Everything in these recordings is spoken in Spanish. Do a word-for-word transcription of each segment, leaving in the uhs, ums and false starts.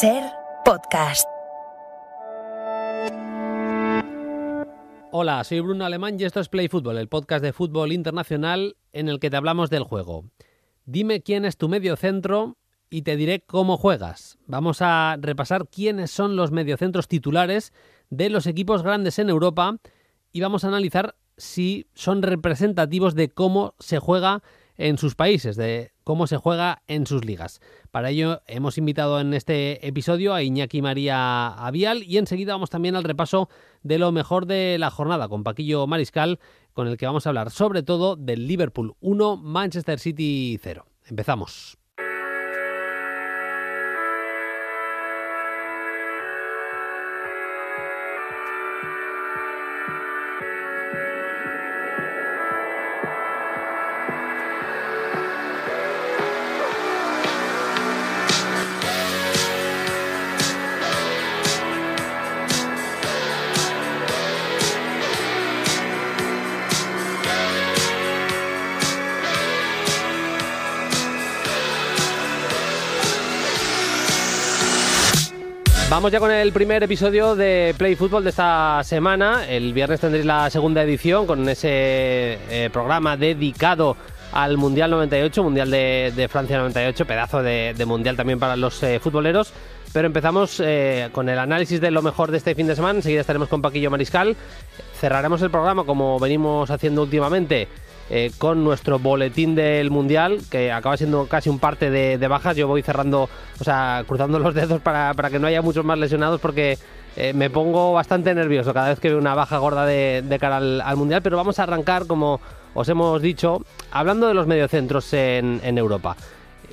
Ser Podcast. Hola, soy Bruno Alemán y esto es Play Fútbol, el podcast de fútbol internacional en el que te hablamos del juego. Dime quién es tu mediocentro y te diré cómo juegas. Vamos a repasar quiénes son los mediocentros titulares de los equipos grandes en Europa y vamos a analizar si son representativos de cómo se juega en sus países, de cómo se juega en sus ligas. Para ello hemos invitado en este episodio a Iñaki María Avial y enseguida vamos también al repaso de lo mejor de la jornada con Paquillo Mariscal, con el que vamos a hablar sobre todo del Liverpool uno, Manchester City cero. Empezamos. Vamos ya con el primer episodio de Play Fútbol de esta semana. El viernes tendréis la segunda edición con ese eh, programa dedicado al Mundial noventa y ocho, Mundial de, de Francia noventa y ocho, pedazo de, de Mundial también para los eh, futboleros. Pero empezamos eh, con el análisis de lo mejor de este fin de semana. Enseguida estaremos con Paquillo Mariscal. Cerraremos el programa, como venimos haciendo últimamente, Eh, con nuestro boletín del Mundial, que acaba siendo casi un parte de, de bajas. Yo voy cerrando, o sea, cruzando los dedos para, para que no haya muchos más lesionados, porque eh, me pongo bastante nervioso cada vez que veo una baja gorda de, de cara al, al Mundial. Pero vamos a arrancar, como os hemos dicho, hablando de los mediocentros en, en Europa.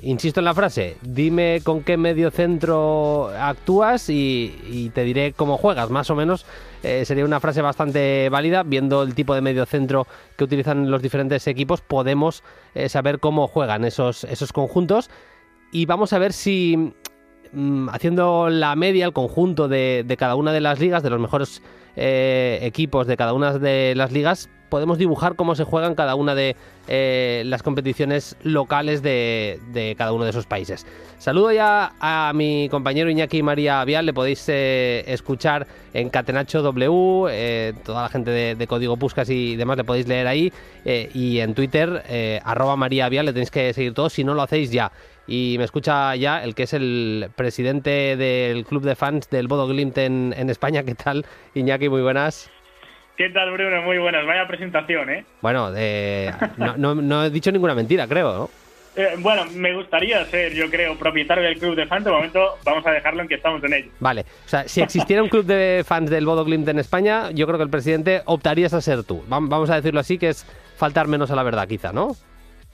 Insisto en la frase, dime con qué mediocentro actúas y, y te diré cómo juegas, más o menos. Eh, sería una frase bastante válida. Viendo el tipo de mediocentro que utilizan los diferentes equipos, podemos eh, saber cómo juegan esos, esos conjuntos. Y vamos a ver si, mm, haciendo la media, el conjunto de, de cada una de las ligas, de los mejores eh, equipos de cada una de las ligas, podemos dibujar cómo se juegan cada una de eh, las competiciones locales de, de cada uno de esos países. Saludo ya a mi compañero Iñaki María Avial, le podéis eh, escuchar en Catenacho W, eh, toda la gente de, de Código Puskas y demás le podéis leer ahí, eh, y en Twitter, eh, arroba María Avial, le tenéis que seguir todos si no lo hacéis ya. Y me escucha ya el que es el presidente del club de fans del Bodø Glimt en, en España. ¿Qué tal, Iñaki? Muy buenas. ¿Qué tal, Bruno? Muy buenas. Vaya presentación, ¿eh? Bueno, eh, no, no, no he dicho ninguna mentira, creo, ¿no? Eh, bueno, me gustaría ser, yo creo, propietario del club de fans. De momento vamos a dejarlo en que estamos en ello. Vale. O sea, si existiera un club de fans del Bodø Glimt en España, yo creo que el presidente optarías a ser tú. Vamos a decirlo así, que es faltar menos a la verdad, quizá, ¿no?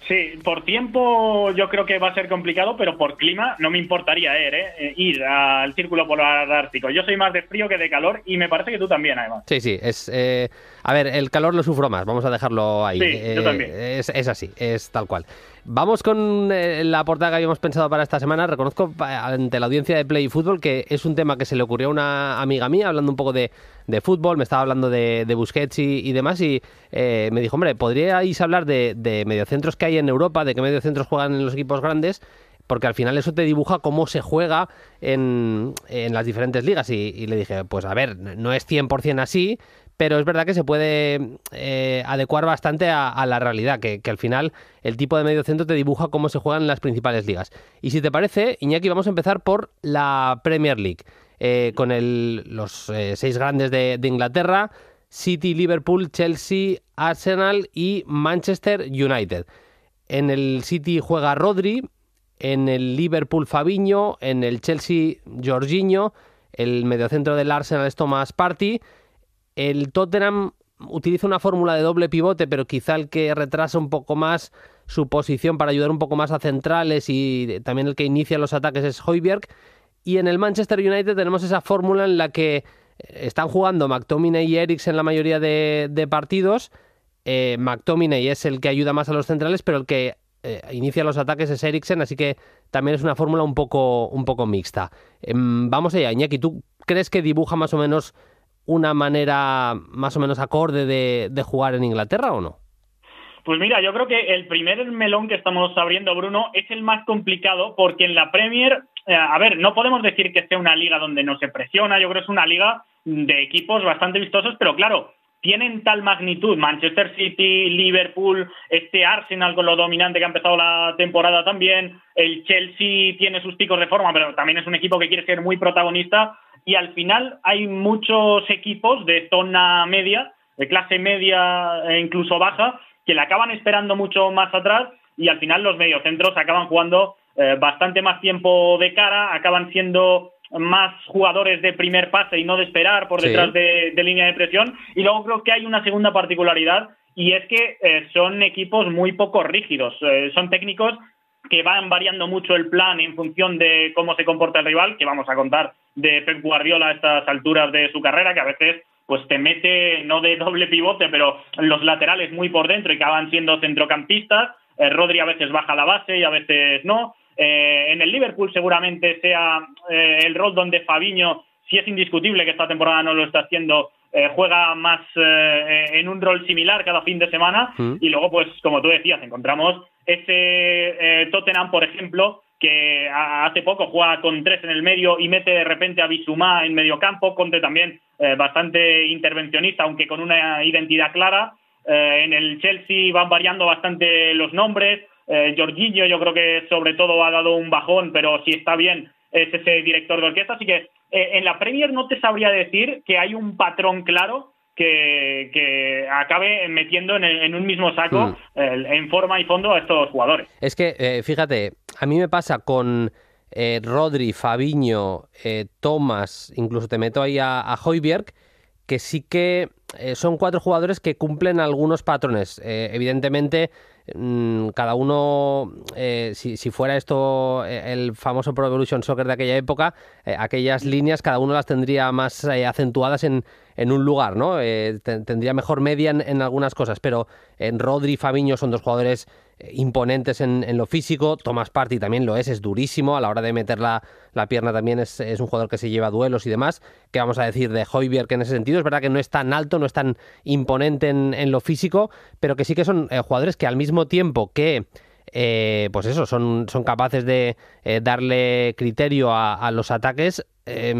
Sí, por tiempo yo creo que va a ser complicado, pero por clima no me importaría ir, ¿eh? ir al Círculo Polar Ártico. Yo soy más de frío que de calor y me parece que tú también, además. Sí, sí. Es, eh, a ver, el calor lo sufro más, vamos a dejarlo ahí. Sí, eh, yo también. Es, es así, es tal cual. Vamos con eh, la portada que habíamos pensado para esta semana. Reconozco ante la audiencia de Play Fútbol que es un tema que se le ocurrió a una amiga mía, hablando un poco de, de fútbol, me estaba hablando de, de Busquets y, y demás, y eh, me dijo, hombre, ¿podríais hablar de, de mediocentros que hay en Europa, de qué mediocentros juegan en los equipos grandes? Porque al final eso te dibuja cómo se juega en, en las diferentes ligas. Y, y le dije, pues a ver, no es cien por ciento así, pero es verdad que se puede eh, adecuar bastante a, a la realidad, que, que al final el tipo de mediocentro te dibuja cómo se juegan las principales ligas. Y si te parece, Iñaki, vamos a empezar por la Premier League, eh, con el, los eh, seis grandes de, de Inglaterra, City, Liverpool, Chelsea, Arsenal y Manchester United. En el City juega Rodri, en el Liverpool Fabinho, en el Chelsea Jorginho, el mediocentro del Arsenal es Thomas Partey. El Tottenham utiliza una fórmula de doble pivote, pero quizá el que retrasa un poco más su posición para ayudar un poco más a centrales y también el que inicia los ataques es Hojbjerg. Y en el Manchester United tenemos esa fórmula en la que están jugando McTominay y Eriksen en la mayoría de, de partidos. Eh, McTominay es el que ayuda más a los centrales, pero el que eh, inicia los ataques es Eriksen, así que también es una fórmula un poco, un poco mixta. Eh, vamos allá, Iñaki, ¿tú crees que dibuja más o menos una manera más o menos acorde de, de jugar en Inglaterra o no? Pues mira, yo creo que el primer melón que estamos abriendo, Bruno, es el más complicado porque en la Premier, eh, a ver, no podemos decir que sea una liga donde no se presiona, yo creo que es una liga de equipos bastante vistosos, pero claro, tienen tal magnitud, Manchester City, Liverpool, este Arsenal con lo dominante que ha empezado la temporada también, el Chelsea tiene sus picos de forma, pero también es un equipo que quiere ser muy protagonista y al final hay muchos equipos de zona media, de clase media e incluso baja, que la acaban esperando mucho más atrás y al final los mediocentros acaban jugando eh, bastante más tiempo de cara, acaban siendo más jugadores de primer pase y no de esperar por detrás sí. de, de línea de presión. Y luego creo que hay una segunda particularidad y es que eh, son equipos muy poco rígidos, eh, son técnicos que van variando mucho el plan en función de cómo se comporta el rival, que vamos a contar de Pep Guardiola a estas alturas de su carrera, que a veces pues te mete, no de doble pivote, pero los laterales muy por dentro y acaban siendo centrocampistas. Eh, Rodri a veces baja la base y a veces no. Eh, en el Liverpool seguramente sea eh, el rol donde Fabinho, si es indiscutible que esta temporada no lo está haciendo, eh, juega más eh, en un rol similar cada fin de semana. Mm. Y luego, pues como tú decías, encontramos ese eh, Tottenham, por ejemplo, que hace poco juega con tres en el medio y mete de repente a Bissouma en medio campo. Conte también eh, bastante intervencionista, aunque con una identidad clara. Eh, en el Chelsea van variando bastante los nombres. Eh, Jorginho yo creo que sobre todo ha dado un bajón, pero si está bien es ese director de orquesta. Así que eh, en la Premier no te sabría decir que hay un patrón claro que, que acabe metiendo en, el, en un mismo saco mm. eh, en forma y fondo a estos jugadores. Es que, eh, fíjate, a mí me pasa con eh, Rodri, Fabinho, eh, Thomas, incluso te meto ahí a, a Hojbjerg, que sí que eh, son cuatro jugadores que cumplen algunos patrones. Eh, evidentemente, mmm, cada uno, eh, si, si fuera esto eh, el famoso Pro Evolution Soccer de aquella época, eh, aquellas líneas cada uno las tendría más eh, acentuadas en... en un lugar, ¿no? Eh, t- tendría mejor media en, en algunas cosas, pero en Rodri y Fabinho son dos jugadores eh, imponentes en, en lo físico. Thomas Partey también lo es, es durísimo a la hora de meter la, la pierna, también es, es un jugador que se lleva duelos y demás. ¿Qué vamos a decir de Hojbjerg en ese sentido? Es verdad que no es tan alto, no es tan imponente en, en lo físico, pero que sí que son eh, jugadores que al mismo tiempo que eh, pues eso, son, son capaces de eh, darle criterio a, a los ataques, eh,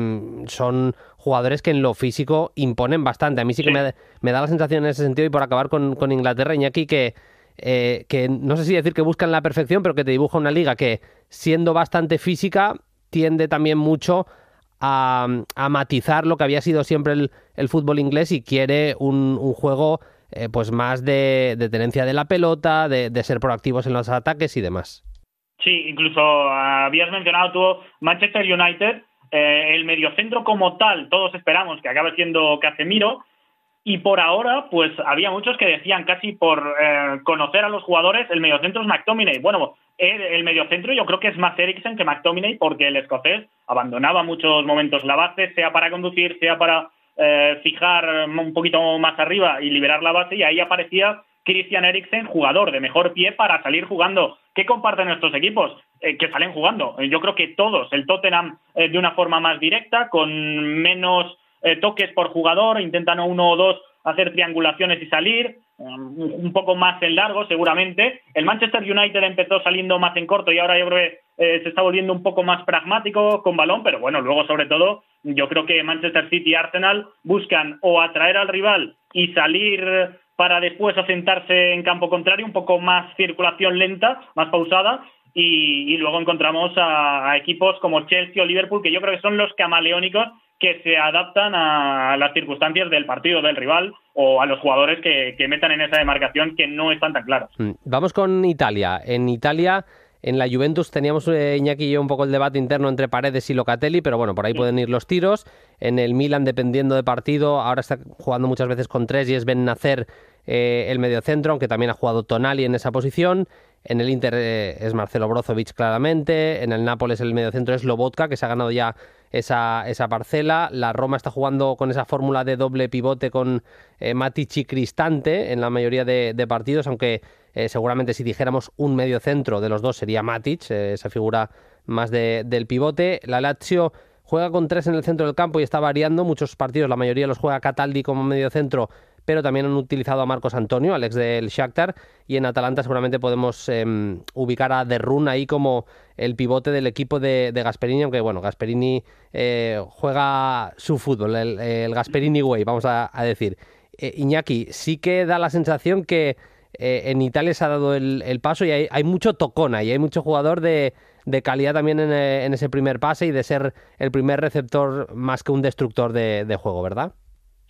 son jugadores que en lo físico imponen bastante. A mí sí que sí. Me, me da la sensación en ese sentido, y por acabar con, con Inglaterra, Iñaki, que, eh, que no sé si decir que buscan la perfección, pero que te dibuja una liga que, siendo bastante física, tiende también mucho a, a matizar lo que había sido siempre el, el fútbol inglés y quiere un, un juego eh, pues más de, de tenencia de la pelota, de, de ser proactivos en los ataques y demás. Sí, incluso habías mencionado tú Manchester United. Eh, el mediocentro como tal, todos esperamos que acabe siendo Casemiro, y por ahora pues había muchos que decían casi por eh, conocer a los jugadores, el mediocentro es McTominay. Bueno, el, el mediocentro yo creo que es más Eriksen que McTominay, porque el escocés abandonaba muchos momentos la base, sea para conducir, sea para eh, fijar un poquito más arriba y liberar la base, y ahí aparecía Christian Eriksen, jugador de mejor pie para salir jugando. ¿Qué comparten estos equipos? Eh, que salen jugando. Yo creo que todos. El Tottenham eh, de una forma más directa, con menos eh, toques por jugador, intentan uno o dos hacer triangulaciones y salir. Um, un poco más en largo, seguramente. El Manchester United empezó saliendo más en corto y ahora yo creo que eh, se está volviendo un poco más pragmático con balón, pero bueno, luego sobre todo yo creo que Manchester City y Arsenal buscan o atraer al rival y salir para después asentarse en campo contrario, un poco más circulación lenta, más pausada, y, y luego encontramos a, a equipos como Chelsea o Liverpool, que yo creo que son los camaleónicos que se adaptan a las circunstancias del partido, del rival, o a los jugadores que, que metan en esa demarcación que no están tan claros. Vamos con Italia. En Italia, en la Juventus, teníamos eh, Iñaki y yo un poco el debate interno entre Paredes y Locatelli, pero bueno, por ahí sí. pueden ir los tiros. En el Milan, dependiendo de partido, ahora está jugando muchas veces con tres y es Ben Nacer Eh, el mediocentro, aunque también ha jugado Tonali en esa posición. En el Inter eh, es Marcelo Brozovic claramente, en el Nápoles el mediocentro es Lobotka, que se ha ganado ya esa, esa parcela. La Roma está jugando con esa fórmula de doble pivote con eh, Matic y Cristante en la mayoría de, de partidos, aunque eh, seguramente si dijéramos un mediocentro de los dos sería Matic, eh, esa figura más de, del pivote. La Lazio juega con tres en el centro del campo y está variando muchos partidos, la mayoría los juega Cataldi como mediocentro, pero también han utilizado a Marcos Antonio, al ex del Shakhtar, y en Atalanta seguramente podemos eh, ubicar a De Roon ahí como el pivote del equipo de, de Gasperini, aunque bueno, Gasperini eh, juega su fútbol, el, el Gasperini way, vamos a, a decir. Eh, Iñaki, sí que da la sensación que eh, en Italia se ha dado el, el paso y hay, hay mucho tocona y hay mucho jugador de, de calidad también en, en ese primer pase y de ser el primer receptor más que un destructor de, de juego, ¿verdad?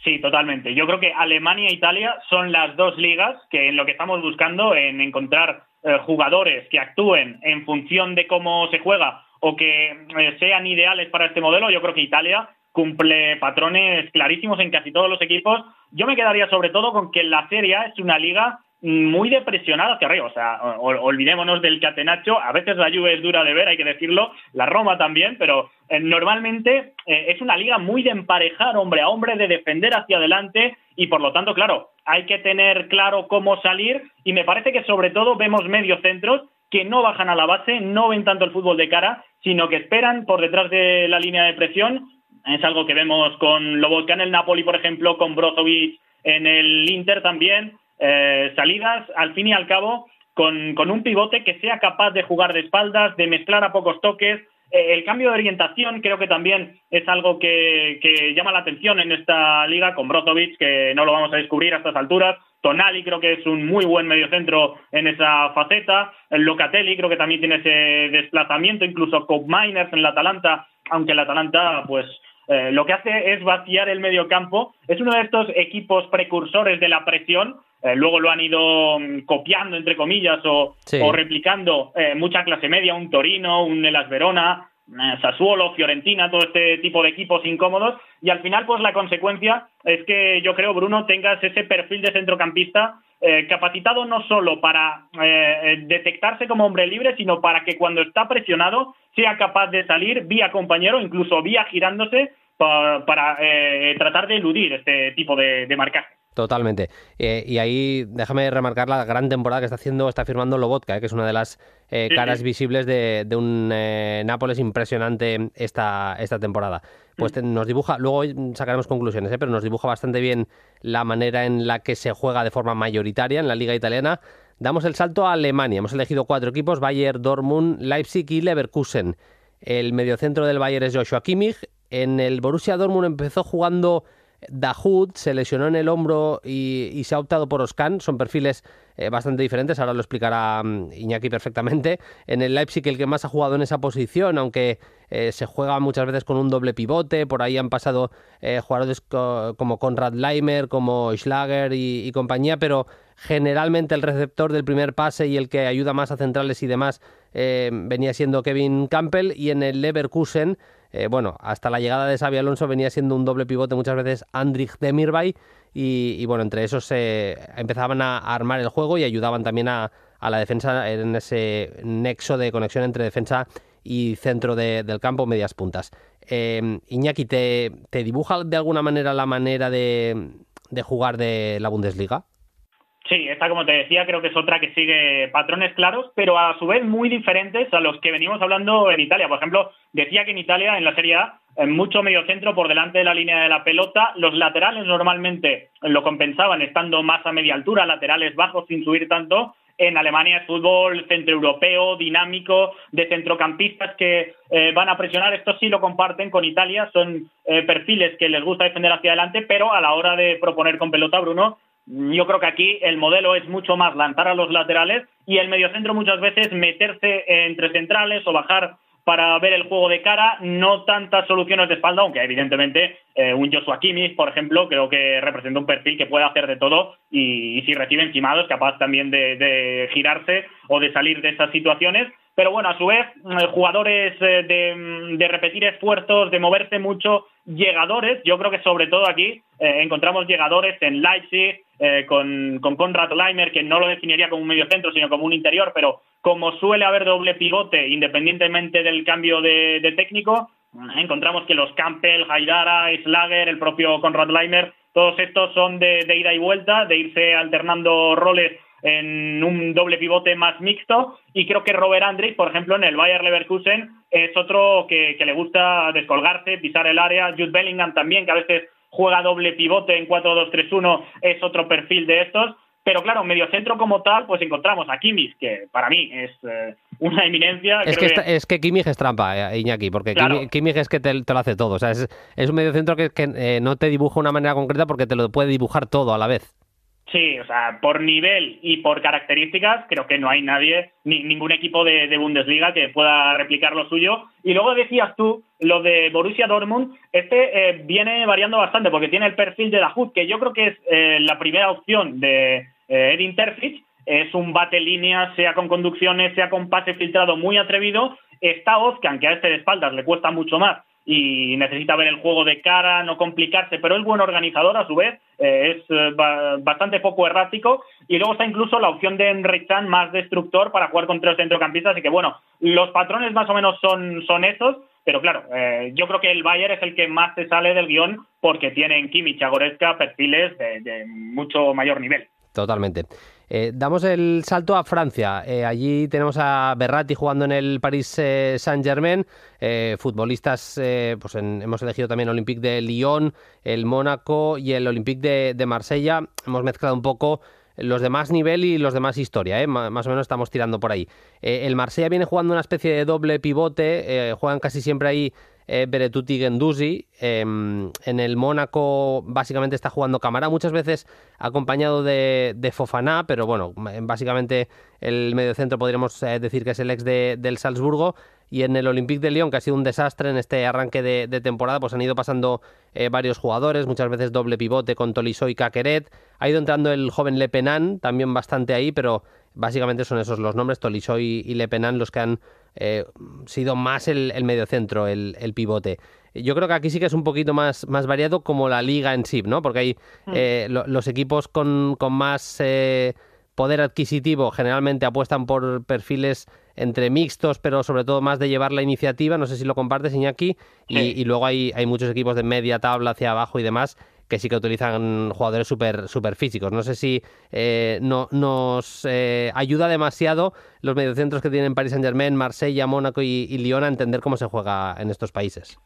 Sí, totalmente. Yo creo que Alemania e Italia son las dos ligas que en lo que estamos buscando, en encontrar eh, jugadores que actúen en función de cómo se juega o que eh, sean ideales para este modelo. Yo creo que Italia cumple patrones clarísimos en casi todos los equipos. Yo me quedaría sobre todo con que la Serie A es una liga muy depresionada hacia arriba, o sea, olvidémonos del catenaccio, a veces la Juve es dura de ver, hay que decirlo, la Roma también, pero eh, normalmente eh, es una liga muy de emparejar hombre a hombre, de defender hacia adelante y por lo tanto, claro, hay que tener claro cómo salir y me parece que sobre todo vemos mediocentros que no bajan a la base, no ven tanto el fútbol de cara, sino que esperan por detrás de la línea de presión. Es algo que vemos con Lobotka en el Napoli, por ejemplo, con Brozovic en el Inter también. Eh, salidas, al fin y al cabo, con, con un pivote que sea capaz de jugar de espaldas, de mezclar a pocos toques. Eh, el cambio de orientación creo que también es algo que, que llama la atención en esta liga, con Brozovic, que no lo vamos a descubrir a estas alturas. Tonali creo que es un muy buen mediocentro en esa faceta. Locatelli creo que también tiene ese desplazamiento, incluso con Miners en la Atalanta, aunque la Atalanta, pues... Eh, lo que hace es vaciar el mediocampo. Es uno de estos equipos precursores de la presión, eh, luego lo han ido copiando, entre comillas, o, sí. o replicando eh, mucha clase media, un Torino, un Hellas Verona, eh, Sassuolo, Fiorentina, todo este tipo de equipos incómodos, y al final pues la consecuencia es que yo creo, Bruno, tengas ese perfil de centrocampista eh, capacitado no solo para eh, detectarse como hombre libre, sino para que cuando está presionado sea capaz de salir vía compañero, incluso vía girándose, para, para eh, tratar de eludir este tipo de, de marcaje. Totalmente. Eh, y ahí déjame remarcar la gran temporada que está haciendo, está firmando Lobotka, eh, que es una de las eh, sí, caras sí. visibles de, de un eh, Nápoles impresionante esta, esta temporada. Pues mm. nos dibuja, luego sacaremos conclusiones, eh, pero nos dibuja bastante bien la manera en la que se juega de forma mayoritaria en la Liga Italiana. Damos el salto a Alemania. Hemos elegido cuatro equipos: Bayern, Dortmund, Leipzig y Leverkusen. El mediocentro del Bayern es Joshua Kimmich. En el Borussia Dortmund empezó jugando Dahoud, se lesionó en el hombro y, y se ha optado por Özcan. Son perfiles eh, bastante diferentes, ahora lo explicará Iñaki perfectamente. En el Leipzig el que más ha jugado en esa posición, aunque eh, se juega muchas veces con un doble pivote, por ahí han pasado eh, jugadores co como Konrad Laimer, como Schlager y, y compañía, pero generalmente el receptor del primer pase y el que ayuda más a centrales y demás eh, venía siendo Kevin Campbell. Y en el Leverkusen, eh, bueno, hasta la llegada de Xabi Alonso venía siendo un doble pivote muchas veces Andrich de Mirbay y, y bueno, entre esos se eh, empezaban a armar el juego y ayudaban también a, a la defensa en ese nexo de conexión entre defensa y centro de, del campo, medias puntas. Eh, Iñaki, ¿te, te dibuja de alguna manera la manera de, de jugar de la Bundesliga? Sí, esta, como te decía, creo que es otra que sigue patrones claros, pero a su vez muy diferentes a los que venimos hablando en Italia. Por ejemplo, decía que en Italia, en la Serie A, mucho mediocentro por delante de la línea de la pelota. Los laterales normalmente lo compensaban estando más a media altura, laterales bajos sin subir tanto. En Alemania es fútbol centroeuropeo, dinámico, de centrocampistas que eh, van a presionar. Esto sí lo comparten con Italia, son eh, perfiles que les gusta defender hacia adelante, pero a la hora de proponer con pelota, Bruno, yo creo que aquí el modelo es mucho más lanzar a los laterales y el mediocentro muchas veces meterse entre centrales o bajar para ver el juego de cara, no tantas soluciones de espalda, aunque evidentemente eh, un Joshua Kimmich, por ejemplo, creo que representa un perfil que puede hacer de todo y, y si recibe encimado es capaz también de, de girarse o de salir de esas situaciones. Pero bueno, a su vez, jugadores de, de repetir esfuerzos, de moverse mucho, llegadores. Yo creo que sobre todo aquí eh, encontramos llegadores en Leipzig, eh, con, con Konrad Laimer, que no lo definiría como un mediocentro, sino como un interior, pero como suele haber doble pivote, independientemente del cambio de, de técnico, eh, encontramos que los Campbell, Haidara, Schlager, el propio Konrad Laimer, todos estos son de, de ida y vuelta, de irse alternando roles en un doble pivote más mixto, y creo que Robert Andrich, por ejemplo, en el Bayer Leverkusen es otro que, que le gusta descolgarse, pisar el área. Jude Bellingham también, que a veces juega doble pivote en cuatro dos tres uno, es otro perfil de estos. Pero claro, mediocentro como tal, pues encontramos a Kimmich, que para mí es eh, una eminencia. Es, creo que, que... Está, es que Kimmich es trampa, eh, Iñaki, porque claro. Kimmich, Kimmich es que te, te lo hace todo. O sea, es, es un mediocentro que, que eh, no te dibuja una manera concreta porque te lo puede dibujar todo a la vez. Sí, o sea, por nivel y por características, creo que no hay nadie, ni, ningún equipo de, de Bundesliga que pueda replicar lo suyo. Y luego decías tú, lo de Borussia Dortmund, este eh, viene variando bastante porque tiene el perfil de Dahoud, que yo creo que es eh, la primera opción de... Eh, Edin Terzic es un bate línea, sea con conducciones, sea con pase filtrado, muy atrevido. Está Özcan, que a este de espaldas le cuesta mucho más y necesita ver el juego de cara, no complicarse, pero es buen organizador a su vez, eh, es eh, bastante poco errático. Y luego está incluso la opción de Henriksen, más destructor, para jugar con tres centrocampistas. Así que bueno, los patrones más o menos son, son esos. Pero claro, eh, yo creo que el Bayern es el que más se sale del guión porque tiene en Kimmich y Goretzka perfiles de, de mucho mayor nivel. Totalmente. Eh, damos el salto a Francia. Eh, allí tenemos a Verratti jugando en el Paris eh, Saint-Germain. Eh, futbolistas, eh, pues en, hemos elegido también Olympique de Lyon, el Mónaco y el Olympique de, de Marsella. Hemos mezclado un poco los de más nivel y los de más historia. ¿eh? Más, más o menos estamos tirando por ahí. Eh, el Marsella viene jugando una especie de doble pivote. Eh, juegan casi siempre ahí eh, Berettutti y Guendouzi. Eh, en el Mónaco básicamente está jugando Camara, muchas veces acompañado de, de Fofaná, pero bueno, básicamente el mediocentro podríamos decir que es el ex de, del Salzburgo. Y en el Olympique de Lyon, que ha sido un desastre en este arranque de, de temporada, pues han ido pasando eh, varios jugadores, muchas veces doble pivote con Tolisso y Caqueret. Ha ido entrando el joven Le Penan, también bastante ahí, pero básicamente son esos los nombres, Tolisso y, y Le Penan, los que han eh, sido más el, el mediocentro, el, el pivote. Yo creo que aquí sí que es un poquito más, más variado, como la liga en sí, ¿no? Porque hay eh, lo, los equipos con, con más eh, poder adquisitivo generalmente apuestan por perfiles entre mixtos, pero sobre todo más de llevar la iniciativa. No sé si lo compartes, Iñaki. Y, sí. y luego hay, hay muchos equipos de media tabla hacia abajo y demás que sí que utilizan jugadores súper super físicos. No sé si eh, no, nos eh, ayuda demasiado los mediocentros que tienen Paris Saint-Germain, Marsella, Mónaco y, y Lyon a entender cómo se juega en estos países.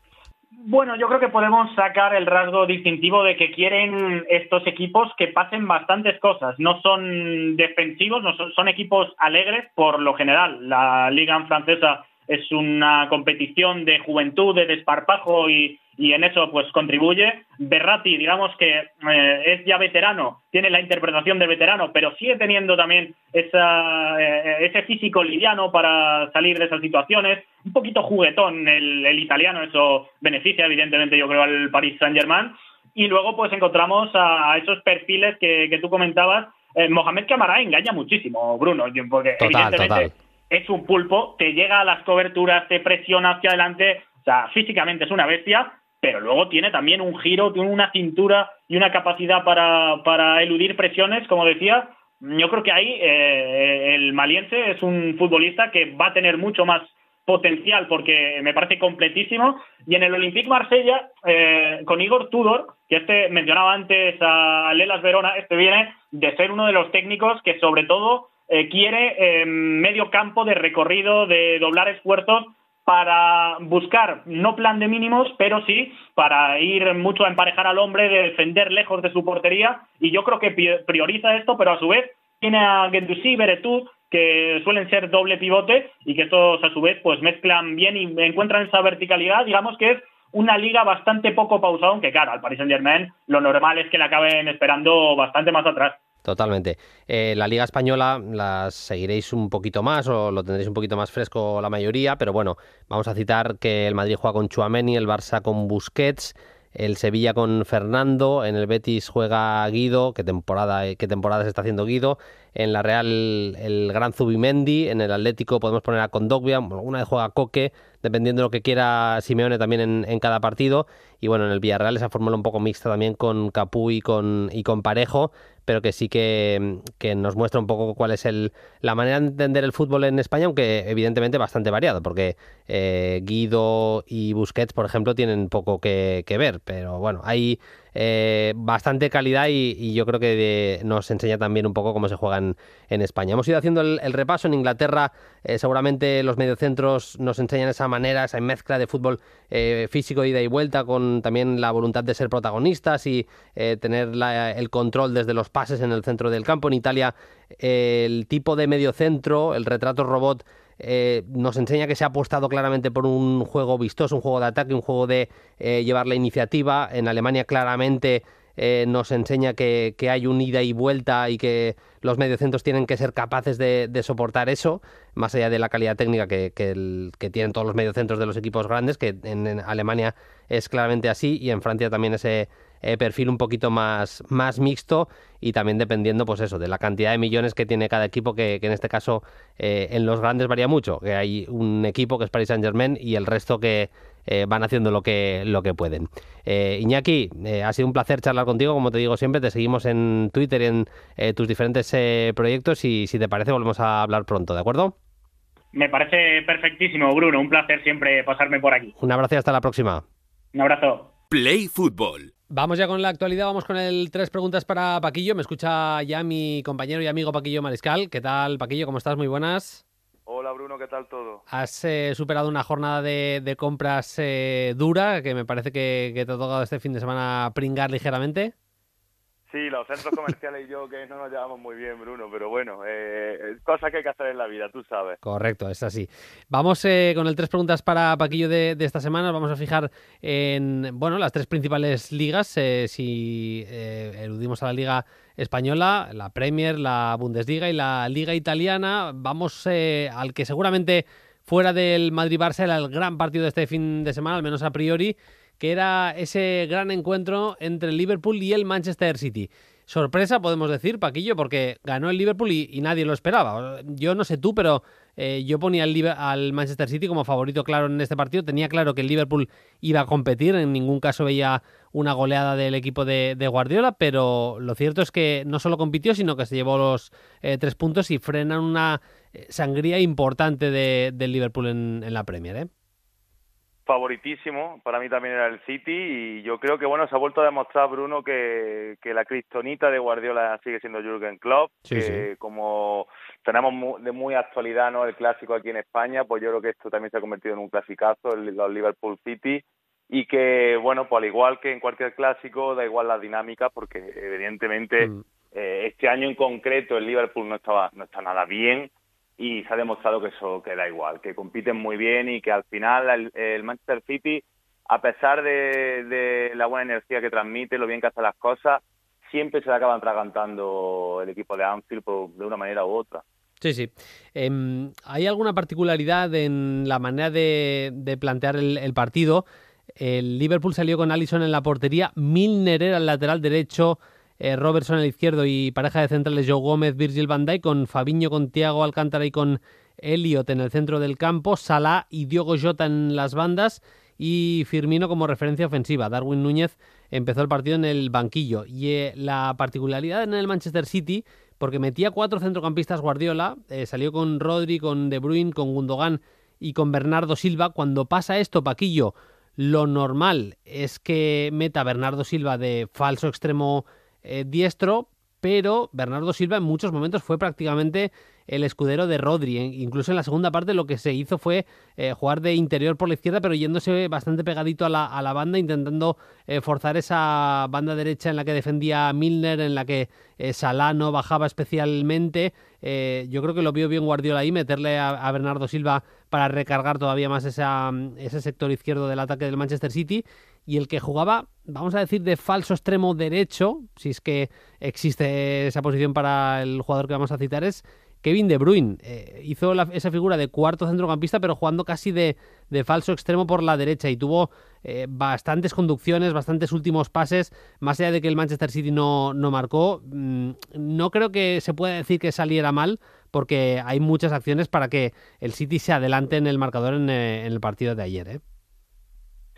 Bueno, yo creo que podemos sacar el rasgo distintivo de que quieren estos equipos que pasen bastantes cosas. No son defensivos, no son, son equipos alegres por lo general. La Liga francesa es una competición de juventud, de desparpajo y, y en eso pues contribuye. Verratti, digamos que eh, es ya veterano, tiene la interpretación de veterano, pero sigue teniendo también esa, eh, ese físico liviano para salir de esas situaciones. Un poquito juguetón el, el italiano, eso beneficia evidentemente yo creo al Paris Saint-Germain. Y luego pues encontramos a, a esos perfiles que, que tú comentabas. eh, Mohamed Camara engaña muchísimo, Bruno, porque total, evidentemente total. Es un pulpo, te llega a las coberturas, te presiona hacia adelante, o sea, físicamente es una bestia, pero luego tiene también un giro, tiene una cintura y una capacidad para, para eludir presiones, como decía. Yo creo que ahí eh, el maliense es un futbolista que va a tener mucho más potencial porque me parece completísimo. Y en el Olympique Marsella, eh, con Igor Tudor, que este mencionaba antes a Hellas Verona, este viene de ser uno de los técnicos que sobre todo eh, quiere eh, medio campo de recorrido, de doblar esfuerzos para buscar, no plan de mínimos, pero sí para ir mucho a emparejar al hombre, de defender lejos de su portería. Y yo creo que prioriza esto, pero a su vez tiene a Guendouzi, Verratti, que suelen ser doble pivote y que estos a su vez pues mezclan bien y encuentran esa verticalidad. Digamos que es una liga bastante poco pausada, aunque claro, al Paris Saint-Germain lo normal es que la acaben esperando bastante más atrás. Totalmente. Eh, la Liga Española la seguiréis un poquito más o lo tendréis un poquito más fresco la mayoría, pero bueno, vamos a citar que el Madrid juega con Tchouaméni, el Barça con Busquets, el Sevilla con Fernando, en el Betis juega Guido, qué temporada, qué temporada se está haciendo Guido, en la Real el gran Zubimendi, en el Atlético podemos poner a Kondogbia, alguna vez juega Coque, dependiendo de lo que quiera Simeone también en, en cada partido, y bueno, en el Villarreal esa fórmula un poco mixta también con Capú y con, y con Parejo, pero que sí que, que nos muestra un poco cuál es el, la manera de entender el fútbol en España, aunque evidentemente bastante variado, porque eh, Guido y Busquets, por ejemplo, tienen poco que, que ver, pero bueno, hay eh, bastante calidad y, y yo creo que de, nos enseña también un poco cómo se juega en, en España. Hemos ido haciendo el, el repaso. En Inglaterra eh, seguramente los mediocentros nos enseñan esa manera, esa mezcla de fútbol eh, físico, ida y vuelta, con también la voluntad de ser protagonistas y eh, tener la, el control desde los pases en el centro del campo. En Italia eh, el tipo de mediocentro, el retrato robot, Eh, nos enseña que se ha apostado claramente por un juego vistoso, un juego de ataque, un juego de eh, llevar la iniciativa. En Alemania claramente eh, nos enseña que, que hay un ida y vuelta y que los mediocentros tienen que ser capaces de, de soportar eso, más allá de la calidad técnica que, que, el, que tienen todos los mediocentros de los equipos grandes, que en, en Alemania es claramente así, y en Francia también ese Eh, perfil un poquito más, más mixto, y también dependiendo, pues eso, de la cantidad de millones que tiene cada equipo, que, que en este caso eh, en los grandes varía mucho, que hay un equipo que es Paris Saint-Germain y el resto que eh, van haciendo lo que, lo que pueden. Eh, Iñaki, eh, ha sido un placer charlar contigo, como te digo siempre, te seguimos en Twitter, en eh, tus diferentes eh, proyectos, y si te parece volvemos a hablar pronto, ¿de acuerdo? Me parece perfectísimo, Bruno, un placer siempre pasarme por aquí. Un abrazo y hasta la próxima. Un abrazo. Play Fútbol. Vamos ya con la actualidad, vamos con el tres preguntas para Paquillo. Me escucha ya mi compañero y amigo Paquillo Mariscal. ¿Qué tal, Paquillo? ¿Cómo estás? Muy buenas. Hola, Bruno. ¿Qué tal todo? Has eh, superado una jornada de, de compras eh, dura, que me parece que, que te ha tocado este fin de semana pringar ligeramente. Sí, los centros comerciales y yo que no nos llevamos muy bien, Bruno, pero bueno, eh, cosas que hay que hacer en la vida, tú sabes. Correcto, es así. Vamos eh, con el tres preguntas para Paquillo de, de esta semana. Nos vamos a fijar en bueno las tres principales ligas, eh, si eh, eludimos a la Liga Española, la Premier, la Bundesliga y la Liga Italiana. Vamos eh, al que seguramente fuera del Madrid-Barça era el gran partido de este fin de semana, al menos a priori, que era ese gran encuentro entre el Liverpool y el Manchester City. Sorpresa, podemos decir, Paquillo, porque ganó el Liverpool y, y nadie lo esperaba. Yo no sé tú, pero eh, yo ponía al, al Manchester City como favorito claro en este partido. Tenía claro que el Liverpool iba a competir, en ningún caso veía una goleada del equipo de, de Guardiola, pero lo cierto es que no solo compitió, sino que se llevó los eh, tres puntos y frenan una sangría importante de, del Liverpool en, en la Premier, ¿eh? Favoritísimo, para mí también era el City, y yo creo que bueno se ha vuelto a demostrar, Bruno, que, que la cristonita de Guardiola sigue siendo Jürgen Klopp, sí, que sí. Como tenemos muy, de muy actualidad, ¿no?, el clásico aquí en España, pues yo creo que esto también se ha convertido en un clasicazo, el, los Liverpool City, y que bueno, pues al igual que en cualquier clásico, da igual la dinámica, porque evidentemente mm. eh, este año en concreto el Liverpool no estaba no está nada bien, y se ha demostrado que eso que da igual, que compiten muy bien y que al final el, el Manchester City, a pesar de, de la buena energía que transmite, lo bien que hace las cosas, siempre se le acaban tragantando el equipo de Anfield por, de una manera u otra. Sí, sí. Eh, ¿Hay alguna particularidad en la manera de, de plantear el, el partido? El Liverpool salió con Alisson en la portería, Milner era el lateral derecho, Robertson al izquierdo y pareja de centrales Joe Gómez, Virgil van Dijk, con Fabinho, con Thiago Alcántara y con Elliot en el centro del campo, Salah y Diogo Jota en las bandas y Firmino como referencia ofensiva. Darwin Núñez empezó el partido en el banquillo. Y eh, la particularidad en el Manchester City, porque metía cuatro centrocampistas Guardiola, eh, salió con Rodri, con De Bruyne, con Gundogan y con Bernardo Silva. Cuando pasa esto, Paquillo, lo normal es que meta Bernardo Silva de falso extremo Eh, diestro, pero Bernardo Silva en muchos momentos fue prácticamente el escudero de Rodri. Incluso en la segunda parte lo que se hizo fue eh, jugar de interior por la izquierda, pero yéndose bastante pegadito a la, a la banda, intentando eh, forzar esa banda derecha en la que defendía Milner, en la que eh, Salah no bajaba especialmente. Eh, yo creo que lo vio bien Guardiola ahí, meterle a, a Bernardo Silva para recargar todavía más esa, ese sector izquierdo del ataque del Manchester City. Y el que jugaba, vamos a decir, de falso extremo derecho, si es que existe esa posición para el jugador que vamos a citar, es Kevin De Bruyne. Eh, hizo la, esa figura de cuarto centrocampista, pero jugando casi de, de falso extremo por la derecha, y tuvo eh, bastantes conducciones, bastantes últimos pases, más allá de que el Manchester City no, no marcó. Mmm, no creo que se pueda decir que saliera mal, porque hay muchas acciones para que el City se adelante en el marcador en, en el partido de ayer, ¿eh?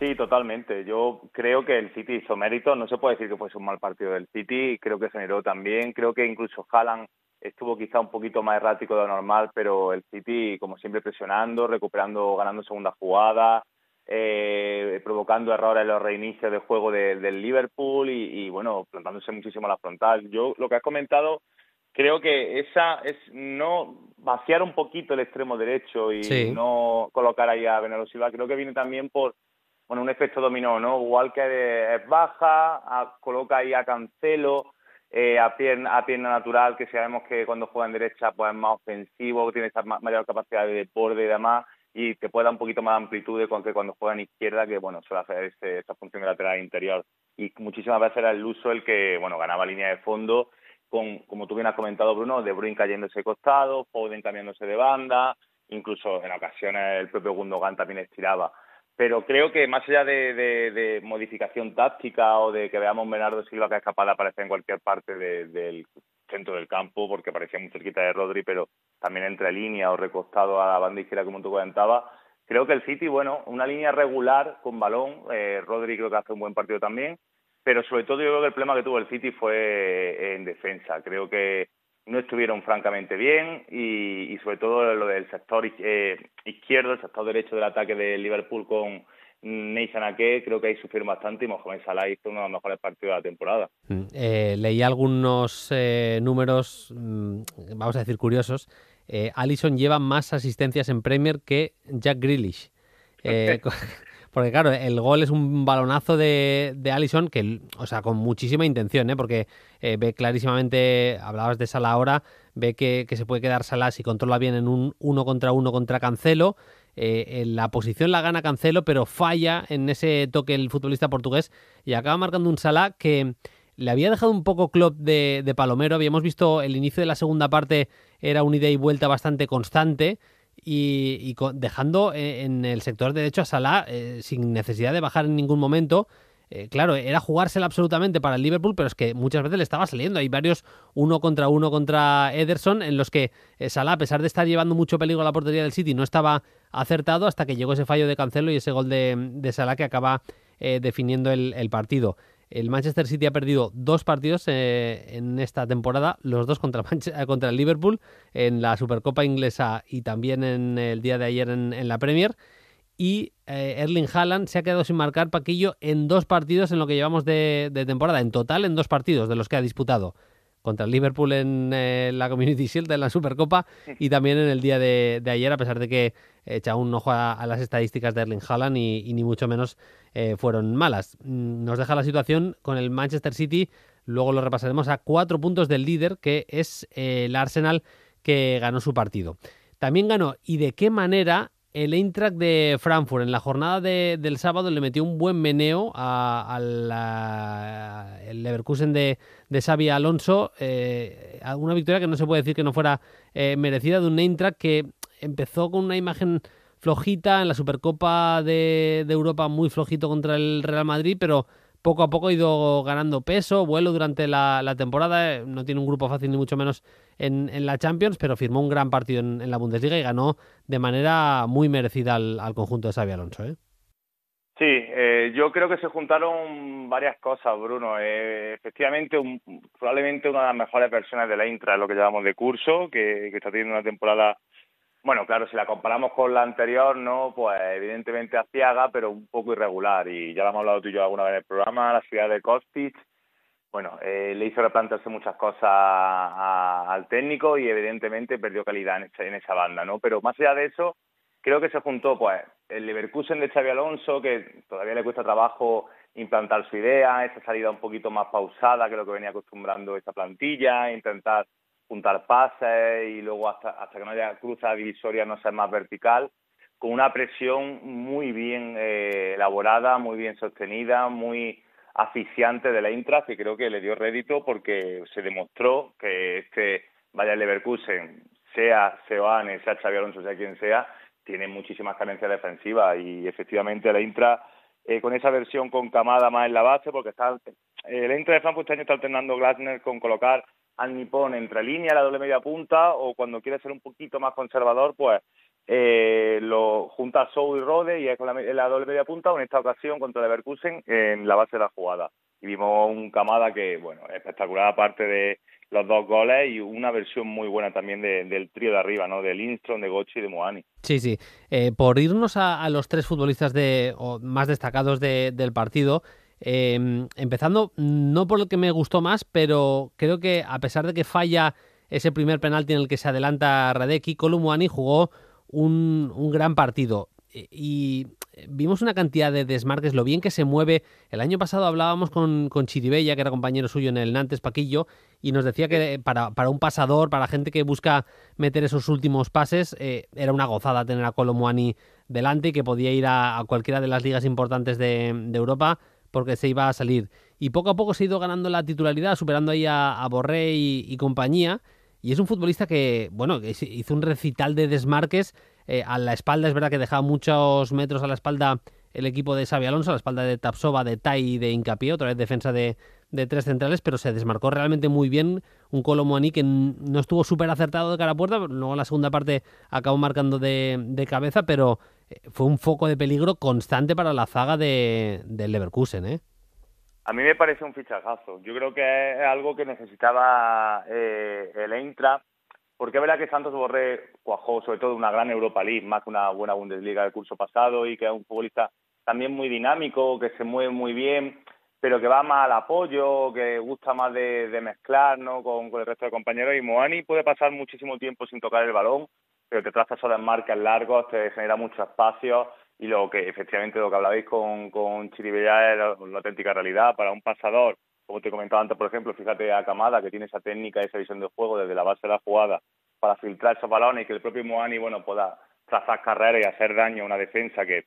Sí, totalmente. Yo creo que el City hizo mérito. No se puede decir que fuese un mal partido del City. Creo que se generó también. Creo que incluso Haaland estuvo quizá un poquito más errático de lo normal, pero el City, como siempre, presionando, recuperando, ganando segunda jugada, eh, provocando errores en los reinicios de juego de, del Liverpool y, y, bueno, plantándose muchísimo a la frontal. Yo, lo que has comentado, creo que esa es no vaciar un poquito el extremo derecho y sí. no colocar ahí a Bernardo Silva. Creo que viene también por bueno un efecto dominó, ¿no? Walker es baja, a, coloca ahí a Cancelo, eh, a, pierna, a pierna natural, que sabemos que cuando juega en derecha pues es más ofensivo, tiene esa mayor capacidad de borde y demás, y te puede dar un poquito más de amplitud con que cuando juega en izquierda, que bueno, suele hacer ese, esa función de lateral interior. Y muchísimas veces era el uso el que bueno ganaba línea de fondo, con, como tú bien has comentado, Bruno, De Bruyne cayéndose de costado, Foden cambiándose de banda, incluso en ocasiones el propio Gundogan también estiraba. Pero creo que más allá de, de, de modificación táctica o de que veamos Bernardo Silva que es capaz de aparecer en cualquier parte de, del centro del campo, porque parecía muy cerquita de Rodri, pero también entre línea o recostado a la banda izquierda, como tú comentabas, creo que el City, bueno, una línea regular con balón, eh, Rodri creo que hace un buen partido también, pero sobre todo yo creo que el problema que tuvo el City fue en defensa. Creo que no estuvieron francamente bien y, y sobre todo lo del sector eh, izquierdo, el sector derecho del ataque de Liverpool con Nathan Ake, creo que ahí sufrieron bastante y Mohamed Salah hizo uno de los mejores partidos de la temporada. Eh, leí algunos eh, números, vamos a decir curiosos. Eh, Alisson lleva más asistencias en Premier que Jack Grealish. Eh, Porque claro, el gol es un balonazo de, de Alisson, que, o sea, con muchísima intención, ¿eh? Porque eh, ve clarísimamente, hablabas de Salah ahora, ve que, que se puede quedar Salah si controla bien en un uno contra uno contra Cancelo. Eh, la posición la gana Cancelo, pero falla en ese toque el futbolista portugués y acaba marcando un Salah que le había dejado un poco Klopp de, de palomero. Habíamos visto el inicio de la segunda parte, era un ida y vuelta bastante constante. Y, y con, dejando en el sector derecho a Salah eh, sin necesidad de bajar en ningún momento. Eh, claro, era jugársela absolutamente para el Liverpool, pero es que muchas veces le estaba saliendo. Hay varios uno contra uno contra Ederson en los que eh, Salah, a pesar de estar llevando mucho peligro a la portería del City, no estaba acertado hasta que llegó ese fallo de Cancelo y ese gol de, de Salah que acaba eh, definiendo el, el partido. El Manchester City ha perdido dos partidos eh, en esta temporada, los dos contra, contra el Liverpool, en la Supercopa inglesa y también en el día de ayer en, en la Premier. Y eh, Erling Haaland se ha quedado sin marcar, Paquillo, en dos partidos en lo que llevamos de, de temporada. En total, en dos partidos de los que ha disputado. Contra el Liverpool en eh, la Community Shield, en la Supercopa, y también en el día de, de ayer, a pesar de que echa un ojo a, a las estadísticas de Erling Haaland y, y ni mucho menos eh, fueron malas. Nos deja la situación con el Manchester City, luego lo repasaremos, a cuatro puntos del líder, que es eh, el Arsenal, que ganó su partido. También ganó, y de qué manera, el Eintracht de Frankfurt. En la jornada de, del sábado le metió un buen meneo al a a Leverkusen de, de Xabi Alonso. Eh, una victoria que no se puede decir que no fuera eh, merecida, de un Eintracht que empezó con una imagen flojita en la Supercopa de, de Europa, muy flojito contra el Real Madrid, pero poco a poco ha ido ganando peso, vuelo durante la, la temporada. No tiene un grupo fácil ni mucho menos en, en la Champions, pero firmó un gran partido en, en la Bundesliga y ganó de manera muy merecida al, al conjunto de Xabi Alonso, ¿eh? Sí, eh, yo creo que se juntaron varias cosas, Bruno. Eh, efectivamente, un, probablemente una de las mejores versiones de la Eintracht, lo que llamamos de curso, que, que está teniendo una temporada... Bueno, claro, si la comparamos con la anterior, no, pues evidentemente aciaga, pero un poco irregular. Y ya lo hemos hablado tú y yo alguna vez en el programa, la ciudad de Kostic, bueno, eh, le hizo replantearse muchas cosas a, a, al técnico y evidentemente perdió calidad en esa, en esa banda, ¿no? Pero más allá de eso, creo que se juntó, pues, el Leverkusen de Xabi Alonso, que todavía le cuesta trabajo implantar su idea, esa salida un poquito más pausada que lo que venía acostumbrando esta plantilla, intentar juntar pases y luego hasta hasta que no haya cruza divisoria no ser más vertical, con una presión muy bien eh, elaborada, muy bien sostenida, muy asfixiante de la Eintracht, que creo que le dio rédito porque se demostró que este Bayer Leverkusen, sea Seoane, sea Xabi Alonso, sea quien sea, tiene muchísimas carencias defensivas y efectivamente la Eintracht eh, con esa versión con Kamada más en la base, porque está eh, la Eintracht de Frankfurt este año está alternando Glasner con colocar al nipón entre línea, la doble media punta, o cuando quiere ser un poquito más conservador, pues eh, lo junta Sou y Rode y es con la, la doble media punta. En esta ocasión contra Leverkusen eh, en la base de la jugada. y vimos un Kamada que, bueno, espectacular, aparte de los dos goles, y una versión muy buena también de, del trío de arriba, ¿no? De Lindström, de Gocci y de Moani. Sí, sí. Eh, por irnos a, a los tres futbolistas de o más destacados de, del partido, eh, empezando no por el que me gustó más, pero creo que a pesar de que falla ese primer penalti en el que se adelanta Radecki, Kolo Muani jugó un, un gran partido. Y vimos una cantidad de desmarques, lo bien que se mueve. El año pasado hablábamos con, con Chiribella, que era compañero suyo en el Nantes, Paquillo, y nos decía que para, para un pasador, para gente que busca meter esos últimos pases, eh, era una gozada tener a Kolo Muani delante y que podía ir a, a cualquiera de las ligas importantes de, de Europa porque se iba a salir. Y poco a poco se ha ido ganando la titularidad, superando ahí a, a Borré y, y compañía. Y es un futbolista que, bueno, que hizo un recital de desmarques. Eh, a la espalda, es verdad que dejaba muchos metros a la espalda el equipo de Xabi Alonso, a la espalda de Tapsova, de Tai y de Hincapié, otra vez defensa de, de tres centrales, pero se desmarcó realmente muy bien un Kolo Muani que no estuvo súper acertado de cara a puerta, luego en la segunda parte acabó marcando de, de cabeza, pero fue un foco de peligro constante para la zaga de, del Leverkusen, ¿eh? A mí me parece un fichajazo. Yo creo que es algo que necesitaba eh, el Eintracht, porque es verdad que Santos Borré cuajó sobre todo una gran Europa League, más que una buena Bundesliga del curso pasado, y que es un futbolista también muy dinámico, que se mueve muy bien, pero que va más al apoyo, que gusta más de, de mezclar, ¿no? con, con el resto de compañeros. Y Moani puede pasar muchísimo tiempo sin tocar el balón, pero te traza esos desmarques largos, te genera mucho espacio, y lo que efectivamente lo que hablabais con, con Chiribella es la, la auténtica realidad para un pasador. Como te comentaba antes, por ejemplo, fíjate a Kamada, que tiene esa técnica, esa visión de juego desde la base de la jugada para filtrar esos balones y que el propio Moani, bueno, pueda trazar carreras y hacer daño a una defensa que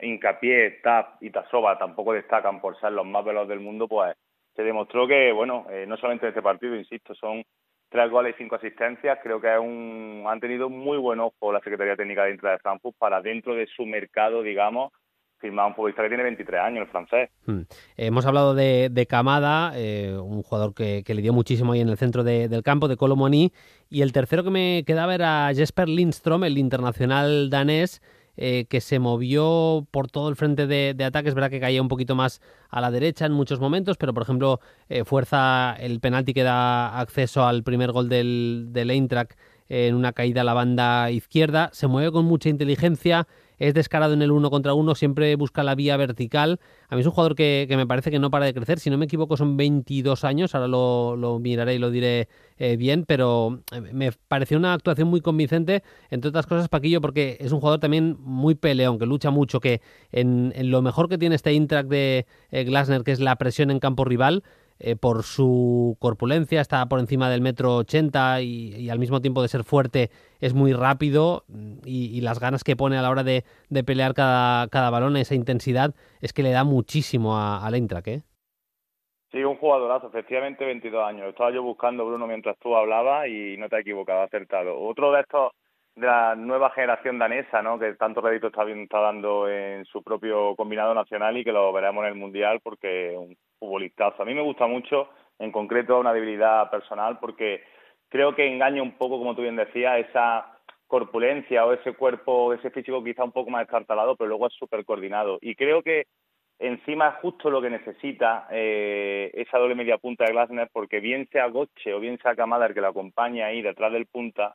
Hincapié, Tap y Tasoba tampoco destacan por ser los más veloces del mundo. Pues se demostró que, bueno, eh, no solamente en este partido, insisto, son tres goles y cinco asistencias. Creo que es un, han tenido muy buen ojo la Secretaría Técnica de Intra de Frankfurt para, dentro de su mercado, digamos, firmado un futbolista que tiene veintitrés años, el francés. Hmm. Hemos hablado de, de Kamada, eh, un jugador que, que le dio muchísimo ahí en el centro de, del campo, de Kolo Muani, y el tercero que me quedaba era Jesper Lindström, el internacional danés, eh, que se movió por todo el frente de, de ataque. Es verdad que caía un poquito más a la derecha en muchos momentos, pero por ejemplo eh, fuerza el penalti que da acceso al primer gol del, del Eintracht en una caída a la banda izquierda. Se mueve con mucha inteligencia, es descarado en el uno contra uno, siempre busca la vía vertical. A mí es un jugador que, que me parece que no para de crecer. Si no me equivoco, son veintidós años, ahora lo, lo miraré y lo diré eh, bien, pero me pareció una actuación muy convincente, entre otras cosas, Paquillo, porque es un jugador también muy peleón, que lucha mucho, que en, en lo mejor que tiene este Eintracht de eh, Glasner, que es la presión en campo rival, Eh, por su corpulencia, está por encima del metro ochenta y, y al mismo tiempo de ser fuerte, es muy rápido, y, y las ganas que pone a la hora de, de pelear cada, cada balón, esa intensidad, es que le da muchísimo al Eintracht, ¿eh? Sí, un jugadorazo, efectivamente, veintidós años. Estaba yo buscando, Bruno, mientras tú hablabas, y no te has equivocado, acertado. Otro de estos de la nueva generación danesa, ¿no? Que tanto rédito está, está dando en su propio combinado nacional y que lo veremos en el Mundial, porque es un futbolistazo. A mí me gusta mucho, en concreto, una debilidad personal, porque creo que engaña un poco, como tú bien decías, esa corpulencia o ese cuerpo, ese físico quizá un poco más estartalado, pero luego es súper coordinado. Y creo que encima es justo lo que necesita eh, esa doble media punta de Glasner, porque bien sea Gocci o bien sea Kamada el que la acompaña ahí detrás del punta,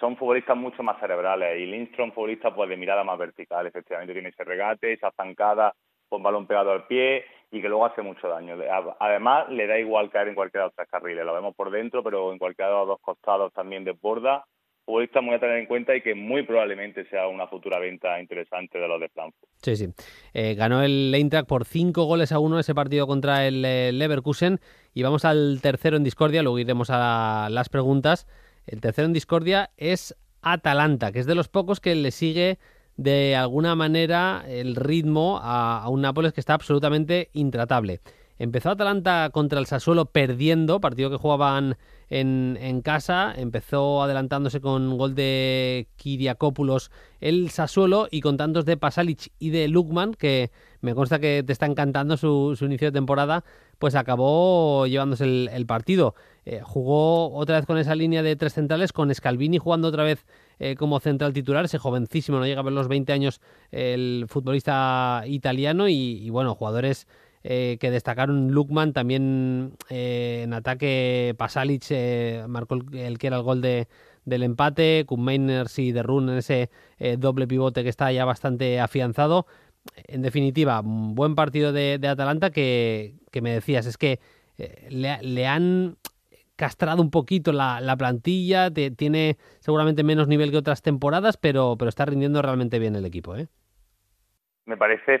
son futbolistas mucho más cerebrales, y Lindström, futbolista pues de mirada más vertical, efectivamente tiene ese regate, esa zancada con balón pegado al pie, y que luego hace mucho daño. Además, le da igual caer en cualquiera de los tres carriles, lo vemos por dentro, pero en cualquiera de los dos costados también desborda. Futbolista muy a tener en cuenta y que muy probablemente sea una futura venta interesante de los de Frankfurt. Sí, sí. Eh, ganó el Eintracht por cinco goles a uno ese partido contra el Leverkusen, y vamos al tercero en discordia, luego iremos a las preguntas. El tercero en discordia es Atalanta, que es de los pocos que le sigue de alguna manera el ritmo a, a un Nápoles que está absolutamente intratable. Empezó Atalanta contra el Sassuolo perdiendo, partido que jugaban en, en casa. Empezó adelantándose con gol de Kyriakopoulos el Sassuolo, y con tantos de Pasalic y de Lukman, que me consta que te está encantando su, su inicio de temporada, pues acabó llevándose el, el partido. Eh, jugó otra vez con esa línea de tres centrales, con Scalvini jugando otra vez eh, como central titular, ese jovencísimo, no llega a ver los veinte años el futbolista italiano, y, y bueno, jugadores eh, que destacaron Lukman, también eh, en ataque Pasalic eh, marcó el, el que era el gol de, del empate, Koopmeiners y De Roon en ese eh, doble pivote que está ya bastante afianzado. En definitiva, un buen partido de, de Atalanta que, que me decías, es que eh, le, le han castrado un poquito la, la plantilla, te, tiene seguramente menos nivel que otras temporadas, pero, pero está rindiendo realmente bien el equipo, ¿eh? Me parece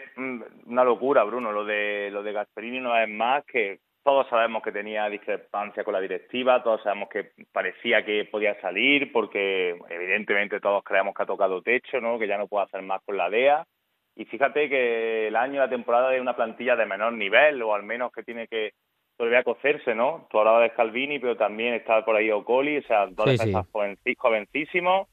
una locura, Bruno, lo de lo de Gasperini una vez más, que todos sabemos que tenía discrepancia con la directiva, todos sabemos que parecía que podía salir, porque evidentemente todos creemos que ha tocado techo, ¿no? Que ya no puede hacer más con la D E A. Y fíjate que el año, la temporada es una plantilla de menor nivel, o al menos que tiene que volver a cocerse, ¿no? Tú hablabas de Scalvini, pero también está por ahí Ocoli, o sea, dos sí, defensas sí. jovencísimos.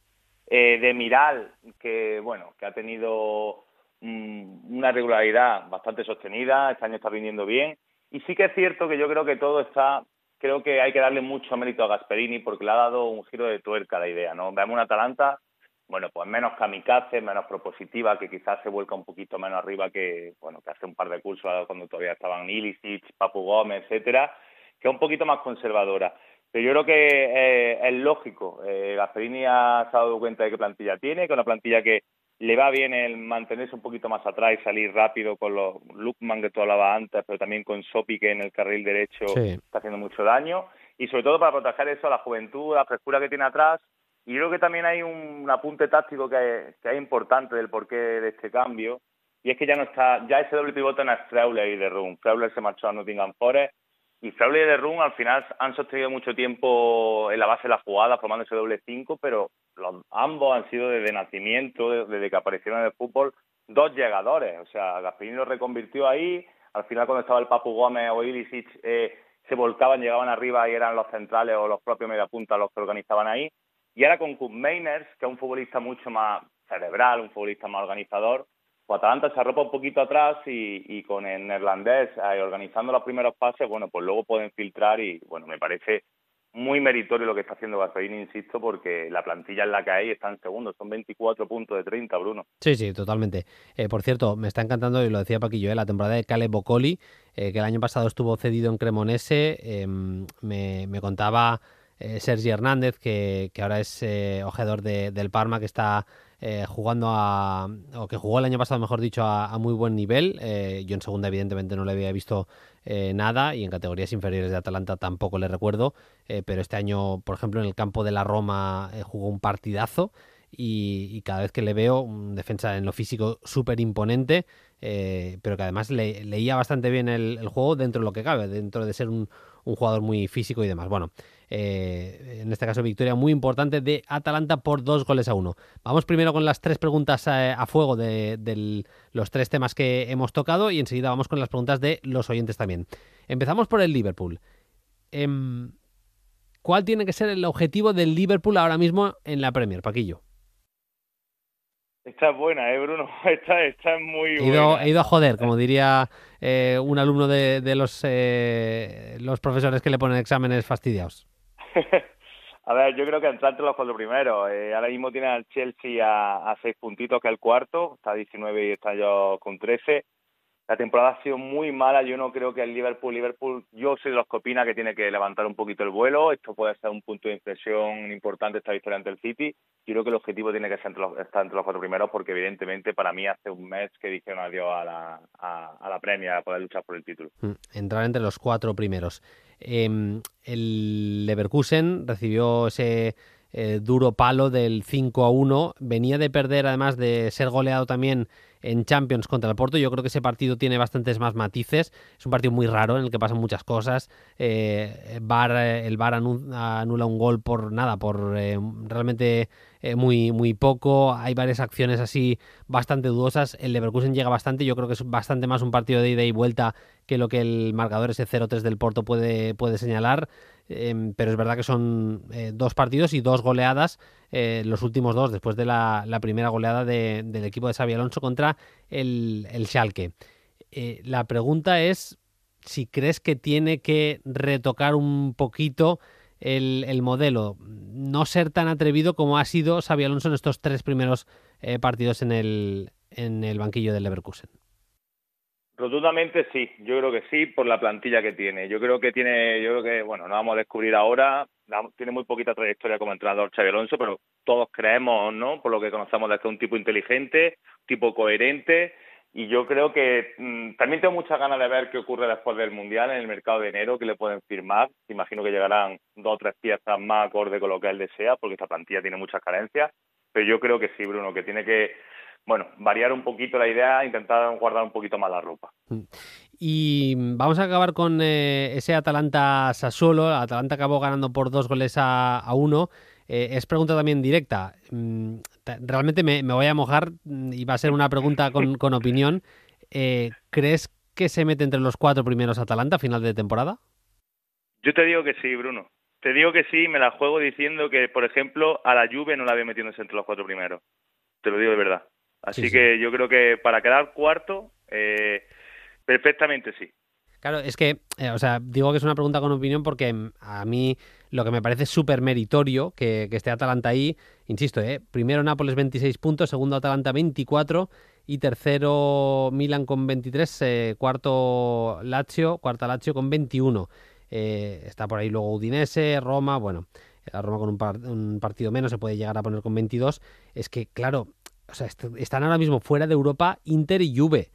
Eh, de Miral, que bueno, que ha tenido mmm, una regularidad bastante sostenida, este año está viniendo bien. Y sí que es cierto que yo creo que todo está, creo que hay que darle mucho mérito a Gasperini, porque le ha dado un giro de tuerca a la idea, ¿no? Veamos una Atalanta, bueno, pues menos kamikaze, menos propositiva, que quizás se vuelca un poquito menos arriba que, bueno, que hace un par de cursos cuando todavía estaban Ilicic, Papu Gómez, etcétera, que es un poquito más conservadora. Pero yo creo que eh, es lógico. Eh, Gasperini ha dado cuenta de qué plantilla tiene, que es una plantilla que le va bien el mantenerse un poquito más atrás y salir rápido con los Lukman que tú hablabas antes, pero también con Sopi, que en el carril derecho sí. está haciendo mucho daño. Y sobre todo para proteger eso a la juventud, la frescura que tiene atrás. Y yo creo que también hay un apunte táctico que, que es importante del porqué de este cambio, y es que ya no está, ya ese doble pivote no es Freuler y De Roon. Freuler se marchó a Nottingham Forest, y Freuler y De Roon al final han sostenido mucho tiempo en la base de la jugada, formando ese doble cinco, pero los, ambos han sido desde nacimiento, desde que aparecieron en el fútbol, dos llegadores. O sea, Gasperini lo reconvirtió ahí, al final cuando estaba el Papu Gómez o Ilicic eh, se volcaban, llegaban arriba y eran los centrales o los propios mediapuntas los que organizaban ahí. Y ahora con Koopmeiners, que es un futbolista mucho más cerebral, un futbolista más organizador, pues Atalanta se arropa un poquito atrás y, y con el neerlandés eh, organizando los primeros pases, bueno, pues luego pueden filtrar y, bueno, me parece muy meritorio lo que está haciendo Gasperini, insisto, porque la plantilla en la que hay está en segundo, son veinticuatro puntos de treinta, Bruno. Sí, sí, totalmente. Eh, por cierto, me está encantando, y lo decía Paquillo, eh, la temporada de Caleb Boccoli, eh, que el año pasado estuvo cedido en Cremonese, eh, me, me contaba... Eh, Sergi Hernández, que, que ahora es eh, ojeador de, del Parma, que está eh, jugando a, o que jugó el año pasado, mejor dicho, a, a muy buen nivel. Eh, yo en segunda evidentemente no le había visto eh, nada, y en categorías inferiores de Atalanta tampoco le recuerdo, eh, pero este año, por ejemplo, en el campo de la Roma eh, jugó un partidazo, y, y cada vez que le veo, un defensa en lo físico súper imponente, eh, pero que además le, leía bastante bien el, el juego dentro de lo que cabe, dentro de ser un, un jugador muy físico y demás. Bueno, eh, en este caso victoria muy importante de Atalanta por dos goles a uno. Vamos primero con las tres preguntas a, a fuego de, de los tres temas que hemos tocado, y enseguida vamos con las preguntas de los oyentes también. Empezamos por el Liverpool. Eh, ¿Cuál tiene que ser el objetivo del Liverpool ahora mismo en la Premier, Paquillo? Esta es buena, ¿eh, Bruno? Esta, esta es muy buena. He ido, he ido a joder, como diría eh, un alumno de, de los eh, los profesores que le ponen exámenes fastidiados. A ver, yo creo que entrar entre los cuatro primeros. Eh, ahora mismo tiene al Chelsea a, a seis puntitos, que es el cuarto. Está a diecinueve y está yo con trece. La temporada ha sido muy mala. Yo no creo que el Liverpool... Liverpool, yo soy de los que opina que tiene que levantar un poquito el vuelo. Esto puede ser un punto de inflexión importante, esta victoria ante el City. Yo creo que el objetivo tiene que ser entre los, estar entre los cuatro primeros, porque evidentemente para mí hace un mes que dijeron adiós a la, a, a la Premier, a poder luchar por el título. Entrar entre los cuatro primeros. Eh, el Leverkusen recibió ese eh, duro palo del cinco a uno. Venía de perder, además de ser goleado también en Champions contra el Porto. Yo creo que ese partido tiene bastantes más matices. Es un partido muy raro en el que pasan muchas cosas. Eh, VAR, el VAR anula un gol por nada, por eh, realmente eh, muy, muy poco. Hay varias acciones así bastante dudosas. El Leverkusen llega bastante. Yo creo que es bastante más un partido de ida y vuelta que lo que el marcador ese cero tres del Porto puede, puede señalar. Eh, pero es verdad que son eh, dos partidos y dos goleadas. Eh, los últimos dos, después de la, la primera goleada de, del equipo de Xabi Alonso contra el, el Schalke. Eh, la pregunta es si crees que tiene que retocar un poquito el, el modelo, no ser tan atrevido como ha sido Xabi Alonso en estos tres primeros eh, partidos en el, en el banquillo del Leverkusen. Rotundamente sí, yo creo que sí, por la plantilla que tiene. Yo creo que tiene, yo creo que, bueno, no vamos a descubrir ahora, tiene muy poquita trayectoria como entrenador Xabi Alonso, pero todos creemos, ¿no?, por lo que conocemos, de que es un tipo inteligente, tipo coherente, y yo creo que mmm, también tengo muchas ganas de ver qué ocurre después del Mundial, en el mercado de enero, que le pueden firmar. Imagino que llegarán dos o tres piezas más acorde con lo que él desea, porque esta plantilla tiene muchas carencias, pero yo creo que sí, Bruno, que tiene que, bueno, variar un poquito la idea, intentar guardar un poquito más la ropa. Y vamos a acabar con eh, ese Atalanta-Sassuolo. Atalanta acabó ganando por dos goles a, a uno. Eh, es pregunta también directa. Realmente me, me voy a mojar y va a ser una pregunta con, con opinión. Eh, ¿Crees que se mete entre los cuatro primeros Atalanta a final de temporada? Yo te digo que sí, Bruno. Te digo que sí, me la juego diciendo que, por ejemplo, a la Juve no la veo metiéndose entre los cuatro primeros. Te lo digo de verdad. Así sí, sí. que yo creo que para quedar cuarto, eh, perfectamente sí. Claro, es que, eh, o sea, digo que es una pregunta con opinión porque a mí lo que me parece súper meritorio que, que esté Atalanta ahí, insisto, eh, primero Nápoles veintiséis puntos, segundo Atalanta veinticuatro y tercero Milan con veintitrés, eh, cuarto Lazio, cuarta Lazio con veintiuno. Eh, está por ahí luego Udinese, Roma, bueno, la Roma con un, par, un partido menos se puede llegar a poner con veintidós. Es que, claro, o sea, est- están ahora mismo fuera de Europa Inter y Juve.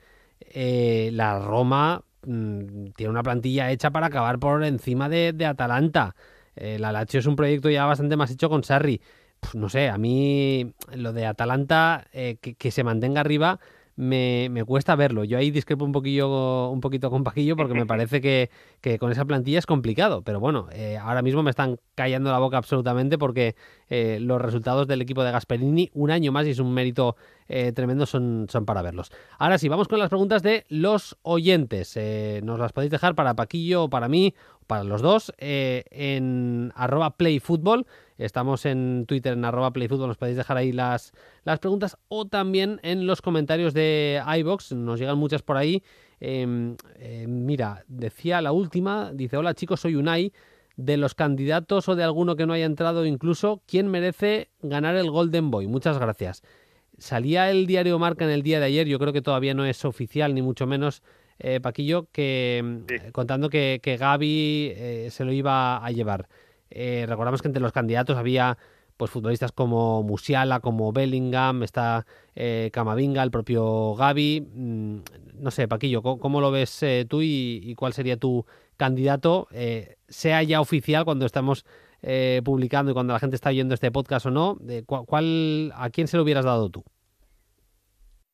Eh, la Roma mmm, tiene una plantilla hecha para acabar por encima de, de Atalanta. Eh, la Lazio es un proyecto ya bastante más hecho con Sarri. Pff, no sé, a mí lo de Atalanta, eh, que, que se mantenga arriba, me, me cuesta verlo. Yo ahí discrepo un poquillo, un poquito con Paquillo porque me parece que, que con esa plantilla es complicado. Pero bueno, eh, ahora mismo me están callando la boca absolutamente porque eh, los resultados del equipo de Gasperini, un año más y es un mérito eh, tremendo, son, son para verlos. Ahora sí, vamos con las preguntas de los oyentes. Eh, nos las podéis dejar para Paquillo o para mí, para los dos, eh, en arroba playfútbol. Estamos en Twitter, en arroba playfútbol, nos podéis dejar ahí las, las preguntas o también en los comentarios de iVoox, nos llegan muchas por ahí. Eh, eh, mira, decía la última, dice: hola chicos, soy Unai, de los candidatos o de alguno que no haya entrado incluso, ¿quién merece ganar el Golden Boy? Muchas gracias. Salía el diario Marca en el día de ayer, yo creo que todavía no es oficial, ni mucho menos, eh, Paquillo, que sí. contando que, que Gavi eh, se lo iba a llevar. Eh, recordamos que entre los candidatos había pues futbolistas como Musiala, como Bellingham, está eh, Camavinga, el propio Gavi. Mm, no sé, Paquillo, ¿cómo, cómo lo ves eh, tú y, y cuál sería tu candidato? Eh, sea ya oficial cuando estamos eh, publicando y cuando la gente está oyendo este podcast o no, eh, cu- cuál, ¿a quién se lo hubieras dado tú?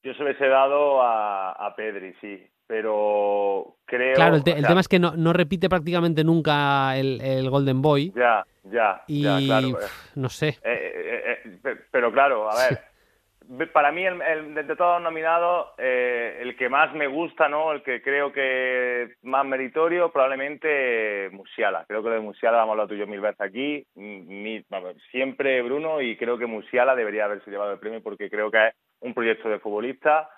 Yo se les he dado a, a Pedri, sí. Pero creo... Claro, el, te, o sea, el tema es que no, no repite prácticamente nunca el, el Golden Boy. Ya, ya, y, ya, claro. Pff, no sé. Eh, eh, eh, pero claro, a ver, sí. Para mí, el, el, de todos los nominados, eh, el que más me gusta, ¿no?, el que creo que más meritorio, probablemente Musiala. Creo que de Musiala hemos hablado tú y yo mil veces aquí, mi, siempre, Bruno, y creo que Musiala debería haberse llevado el premio porque creo que es un proyecto de futbolista.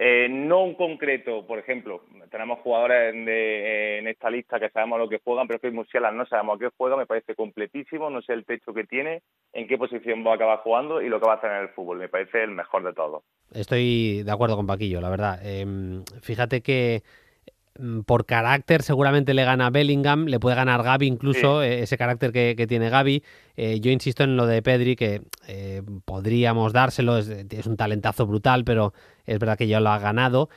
Eh, no un concreto, por ejemplo, tenemos jugadores en, de, en esta lista que sabemos a lo que juegan, pero es que Musiala no sabemos a qué juega, me parece completísimo, no sé el techo que tiene, en qué posición va a acabar jugando y lo que va a hacer en el fútbol, me parece el mejor de todos. Estoy de acuerdo con Paquillo, la verdad. Eh, fíjate que por carácter seguramente le gana Bellingham, le puede ganar Gavi incluso, sí. Ese carácter que, que tiene Gavi. Eh, yo insisto en lo de Pedri, que eh, podríamos dárselo, es, es un talentazo brutal, pero es verdad que ya lo ha ganado.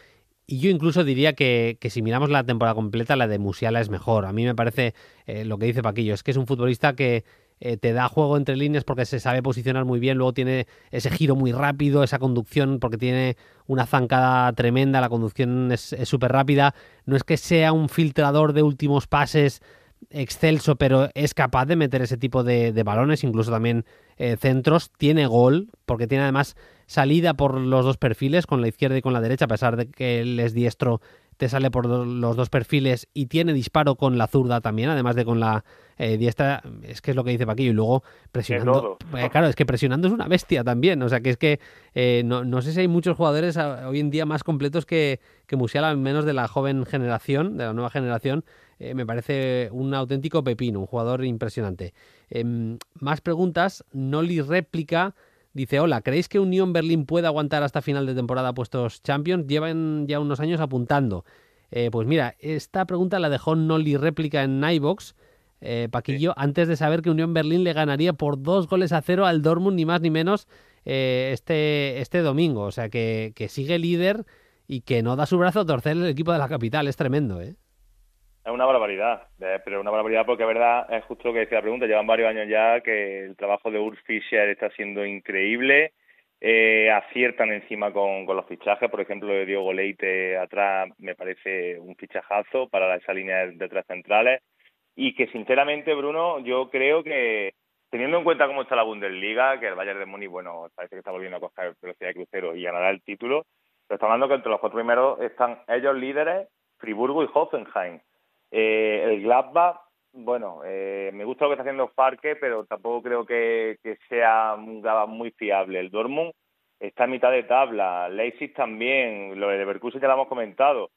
Y yo incluso diría que, que si miramos la temporada completa, la de Musiala es mejor. A mí me parece, eh, lo que dice Paquillo, es que es un futbolista que eh, te da juego entre líneas porque se sabe posicionar muy bien, luego tiene ese giro muy rápido, esa conducción, porque tiene una zancada tremenda, la conducción es súper rápida. No es que sea un filtrador de últimos pases excelso, pero es capaz de meter ese tipo de, de balones, incluso también eh, centros. Tiene gol, porque tiene además salida por los dos perfiles, con la izquierda y con la derecha, a pesar de que él es diestro, te sale por los dos perfiles y tiene disparo con la zurda también, además de con la eh, diestra, es que es lo que dice Paquillo, y luego presionando, eh, claro, es que presionando es una bestia también, o sea que es que eh, no, no sé si hay muchos jugadores hoy en día más completos que, que Musiala, al menos de la joven generación, de la nueva generación. Eh, me parece un auténtico pepino, un jugador impresionante. Eh, más preguntas, Noli Réplica Dice, hola, ¿creéis que Unión Berlín puede aguantar hasta final de temporada puestos Champions? Llevan ya unos años apuntando. Eh, pues mira, esta pregunta la dejó Noli réplica en iVox, eh, Paquillo, sí, antes de saber que Unión Berlín le ganaría por dos goles a cero al Dortmund, ni más ni menos, eh, este, este domingo. O sea, que, que sigue líder y que no da su brazo a torcer el equipo de la capital. Es tremendo, ¿eh? Es una barbaridad, pero una barbaridad porque, la verdad, es justo lo que decía la pregunta. Llevan varios años ya que el trabajo de Urs Fischer está siendo increíble. Eh, aciertan encima con, con los fichajes. Por ejemplo, Diogo Leite atrás me parece un fichajazo para esa línea de tres centrales. Y que, sinceramente, Bruno, yo creo que, teniendo en cuenta cómo está la Bundesliga, que el Bayern de Múnich, bueno, parece que está volviendo a coger velocidad de crucero y ganará el título, pero está hablando que entre los cuatro primeros están ellos líderes, Friburgo y Hoffenheim. Eh, el Gladbach, bueno, eh, me gusta lo que está haciendo Farke, pero tampoco creo que, que sea un Gladbach muy fiable. El Dortmund está a mitad de tabla, Leipzig también, lo de Leverkusen ya lo hemos comentado.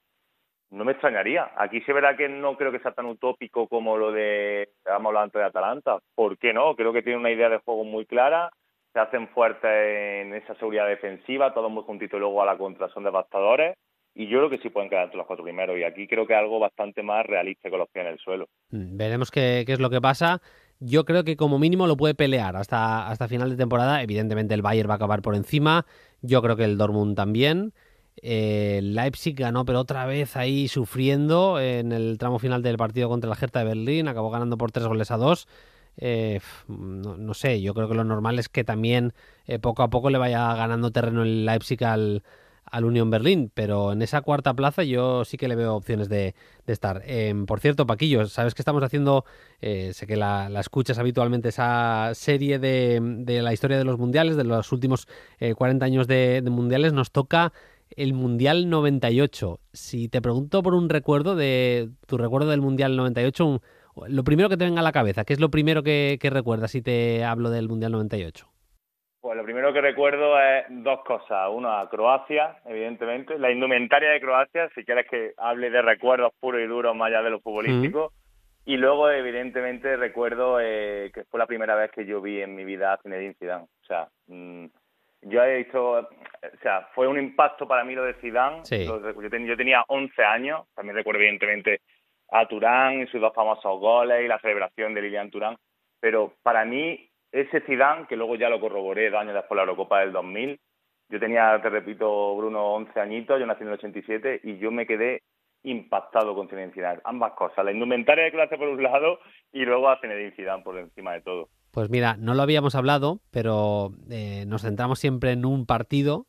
No me extrañaría. Aquí se verá que no creo que sea tan utópico como lo de, habíamos hablado antes, de Atalanta. ¿Por qué no? Creo que tiene una idea de juego muy clara, se hacen fuertes en esa seguridad defensiva, todos muy juntitos y luego a la contra son devastadores. Y yo creo que sí pueden quedar entre los cuatro primeros. Y aquí creo que algo bastante más realista con los pies en el suelo. Veremos qué, qué es lo que pasa. Yo creo que como mínimo lo puede pelear hasta, hasta final de temporada. Evidentemente el Bayern va a acabar por encima. Yo creo que el Dortmund también. Eh, Leipzig ganó, pero otra vez ahí sufriendo en el tramo final del partido contra la Hertha de Berlín. Acabó ganando por tres goles a dos. Eh, no, no sé, yo creo que lo normal es que también eh, poco a poco le vaya ganando terreno el Leipzig al... al Unión Berlín, pero en esa cuarta plaza yo sí que le veo opciones de, de estar. Eh, por cierto, Paquillo, sabes que estamos haciendo, eh, sé que la, la escuchas habitualmente, esa serie de, de la historia de los mundiales, de los últimos eh, cuarenta años de, de mundiales. Nos toca el Mundial noventa y ocho. Si te pregunto por un recuerdo, de tu recuerdo del Mundial noventa y ocho, un, lo primero que te venga a la cabeza, ¿qué es lo primero que, que recuerdas si te hablo del Mundial noventa y ocho? Pues lo primero que recuerdo es dos cosas. Una, a Croacia, evidentemente. La indumentaria de Croacia, si quieres que hable de recuerdos puros y duros más allá de los futbolísticos. Mm. Y luego, evidentemente, recuerdo eh, que fue la primera vez que yo vi en mi vida a Zinedine Zidane. O sea, mmm, yo he visto... O sea, fue un impacto para mí lo de Zidane. Sí. Yo, ten, yo tenía once años. También recuerdo, evidentemente, a Turán y sus dos famosos goles y la celebración de Lilian Turán. Pero para mí... ese Zidane, que luego ya lo corroboré dos años después de la Eurocopa del dos mil, yo tenía, te repito, Bruno, once añitos, yo nací en el ochenta y siete, y yo me quedé impactado con Zinedine Zidane. Ambas cosas, la indumentaria de clase por un lado, y luego a Zinedine Zidane por encima de todo. Pues mira, no lo habíamos hablado, pero eh, nos centramos siempre en un partido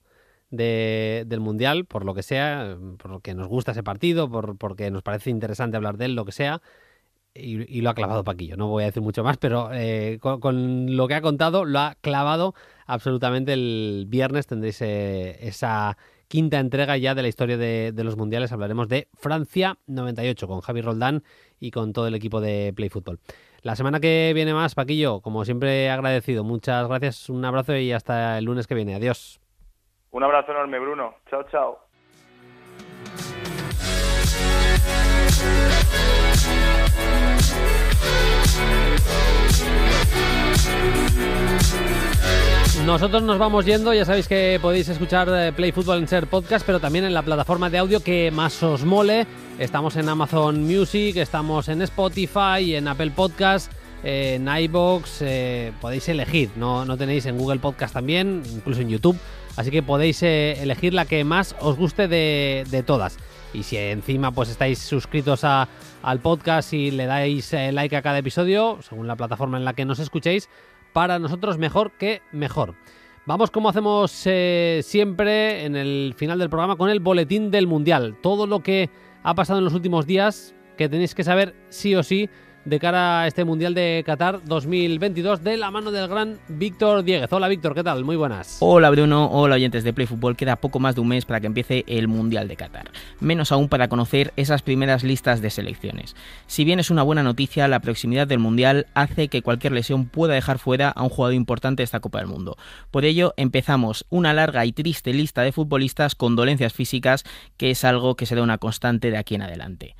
de, del Mundial, por lo que sea, por lo que nos gusta ese partido, por, porque nos parece interesante hablar de él, lo que sea. Y, y lo ha clavado Paquillo, no voy a decir mucho más, pero eh, con, con lo que ha contado lo ha clavado absolutamente. El viernes tendréis eh, esa quinta entrega ya de la historia de, de los mundiales. Hablaremos de Francia noventa y ocho con Javi Roldán y con todo el equipo de Play Fútbol. La semana que viene más, Paquillo, como siempre agradecido. Muchas gracias, un abrazo y hasta el lunes que viene. Adiós. Un abrazo enorme, Bruno. Chao, chao. Nosotros nos vamos yendo. Ya sabéis que podéis escuchar Play Fútbol en Ser Podcast, pero también en la plataforma de audio que más os mole. Estamos en Amazon Music, estamos en Spotify, en Apple Podcast, en iVoox, eh, podéis elegir, no, no tenéis en Google Podcast también, incluso en YouTube, así que podéis eh, elegir la que más os guste de, de todas. Y si encima pues estáis suscritos a, al podcast y le dais eh, like a cada episodio, según la plataforma en la que nos escuchéis, para nosotros mejor que mejor. Vamos, como hacemos eh, siempre en el final del programa, con el boletín del Mundial. Todo lo que ha pasado en los últimos días que tenéis que saber sí o sí de cara a este Mundial de Qatar dos mil veintidós, de la mano del gran Víctor Dieguez. Hola, Víctor, ¿qué tal? Muy buenas. Hola, Bruno. Hola, oyentes de Play Fútbol. Queda poco más de un mes para que empiece el Mundial de Qatar. Menos aún para conocer esas primeras listas de selecciones. Si bien es una buena noticia, la proximidad del Mundial hace que cualquier lesión pueda dejar fuera a un jugador importante de esta Copa del Mundo. Por ello, empezamos una larga y triste lista de futbolistas con dolencias físicas, que es algo que será una constante de aquí en adelante.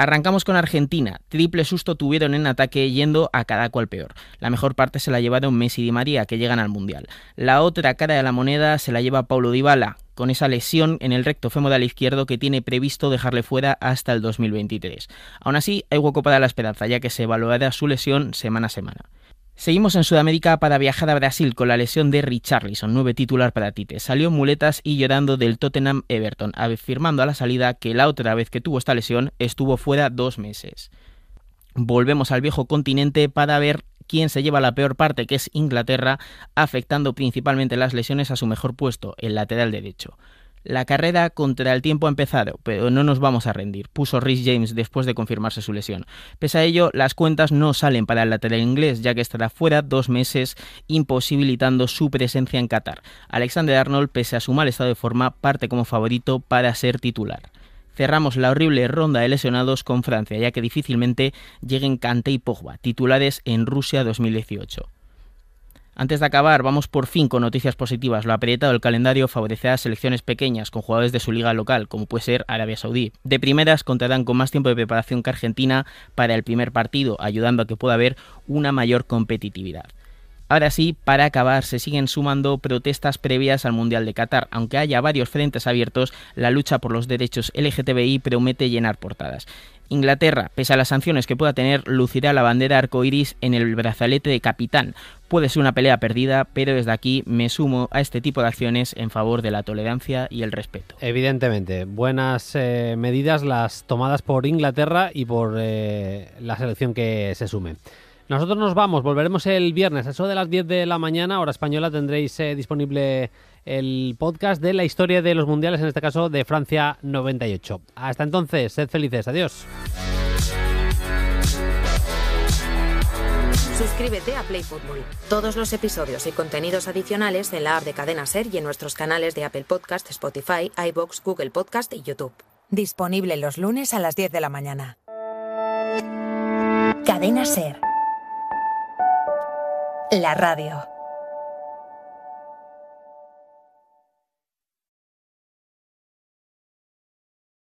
Arrancamos con Argentina. Triple susto tuvieron en ataque yendo a cada cual peor. La mejor parte se la llevaron Messi y Di María, que llegan al Mundial. La otra cara de la moneda se la lleva Paulo Dybala, con esa lesión en el recto femoral izquierdo que tiene previsto dejarle fuera hasta el dos mil veintitrés. Aún así, hay hueco para la esperanza, ya que se evaluará su lesión semana a semana. Seguimos en Sudamérica para viajar a Brasil con la lesión de Richarlison, nueve titular para Tite. Salió en muletas y llorando del Tottenham Everton, afirmando a la salida que la otra vez que tuvo esta lesión estuvo fuera dos meses. Volvemos al viejo continente para ver quién se lleva la peor parte, que es Inglaterra, afectando principalmente las lesiones a su mejor puesto, el lateral derecho. La carrera contra el tiempo ha empezado, pero no nos vamos a rendir, puso Rhys James después de confirmarse su lesión. Pese a ello, las cuentas no salen para el lateral inglés, ya que estará fuera dos meses, imposibilitando su presencia en Qatar. Alexander Arnold, pese a su mal estado de forma, parte como favorito para ser titular. Cerramos la horrible ronda de lesionados con Francia, ya que difícilmente lleguen Kanté y Pogba, titulares en Rusia dos mil dieciocho. Antes de acabar, vamos por fin con noticias positivas. Lo apretado del calendario favorecerá a selecciones pequeñas con jugadores de su liga local, como puede ser Arabia Saudí. De primeras contarán con más tiempo de preparación que Argentina para el primer partido, ayudando a que pueda haber una mayor competitividad. Ahora sí, para acabar, se siguen sumando protestas previas al Mundial de Qatar. Aunque haya varios frentes abiertos, la lucha por los derechos L G T B I promete llenar portadas. Inglaterra, pese a las sanciones que pueda tener, lucirá la bandera arcoiris en el brazalete de capitán. Puede ser una pelea perdida, pero desde aquí me sumo a este tipo de acciones en favor de la tolerancia y el respeto. Evidentemente, buenas eh, medidas las tomadas por Inglaterra y por eh, la selección que se sume. Nosotros nos vamos, volveremos el viernes a eso de las diez de la mañana, hora española. Tendréis eh, disponible el podcast de la historia de los mundiales, en este caso de Francia noventa y ocho. Hasta entonces, sed felices. Adiós. Suscríbete a Play Fútbol. Todos los episodios y contenidos adicionales en la app de Cadena Ser y en nuestros canales de Apple Podcast, Spotify, iVoox, Google Podcast y YouTube. Disponible los lunes a las diez de la mañana. Cadena Ser. La radio.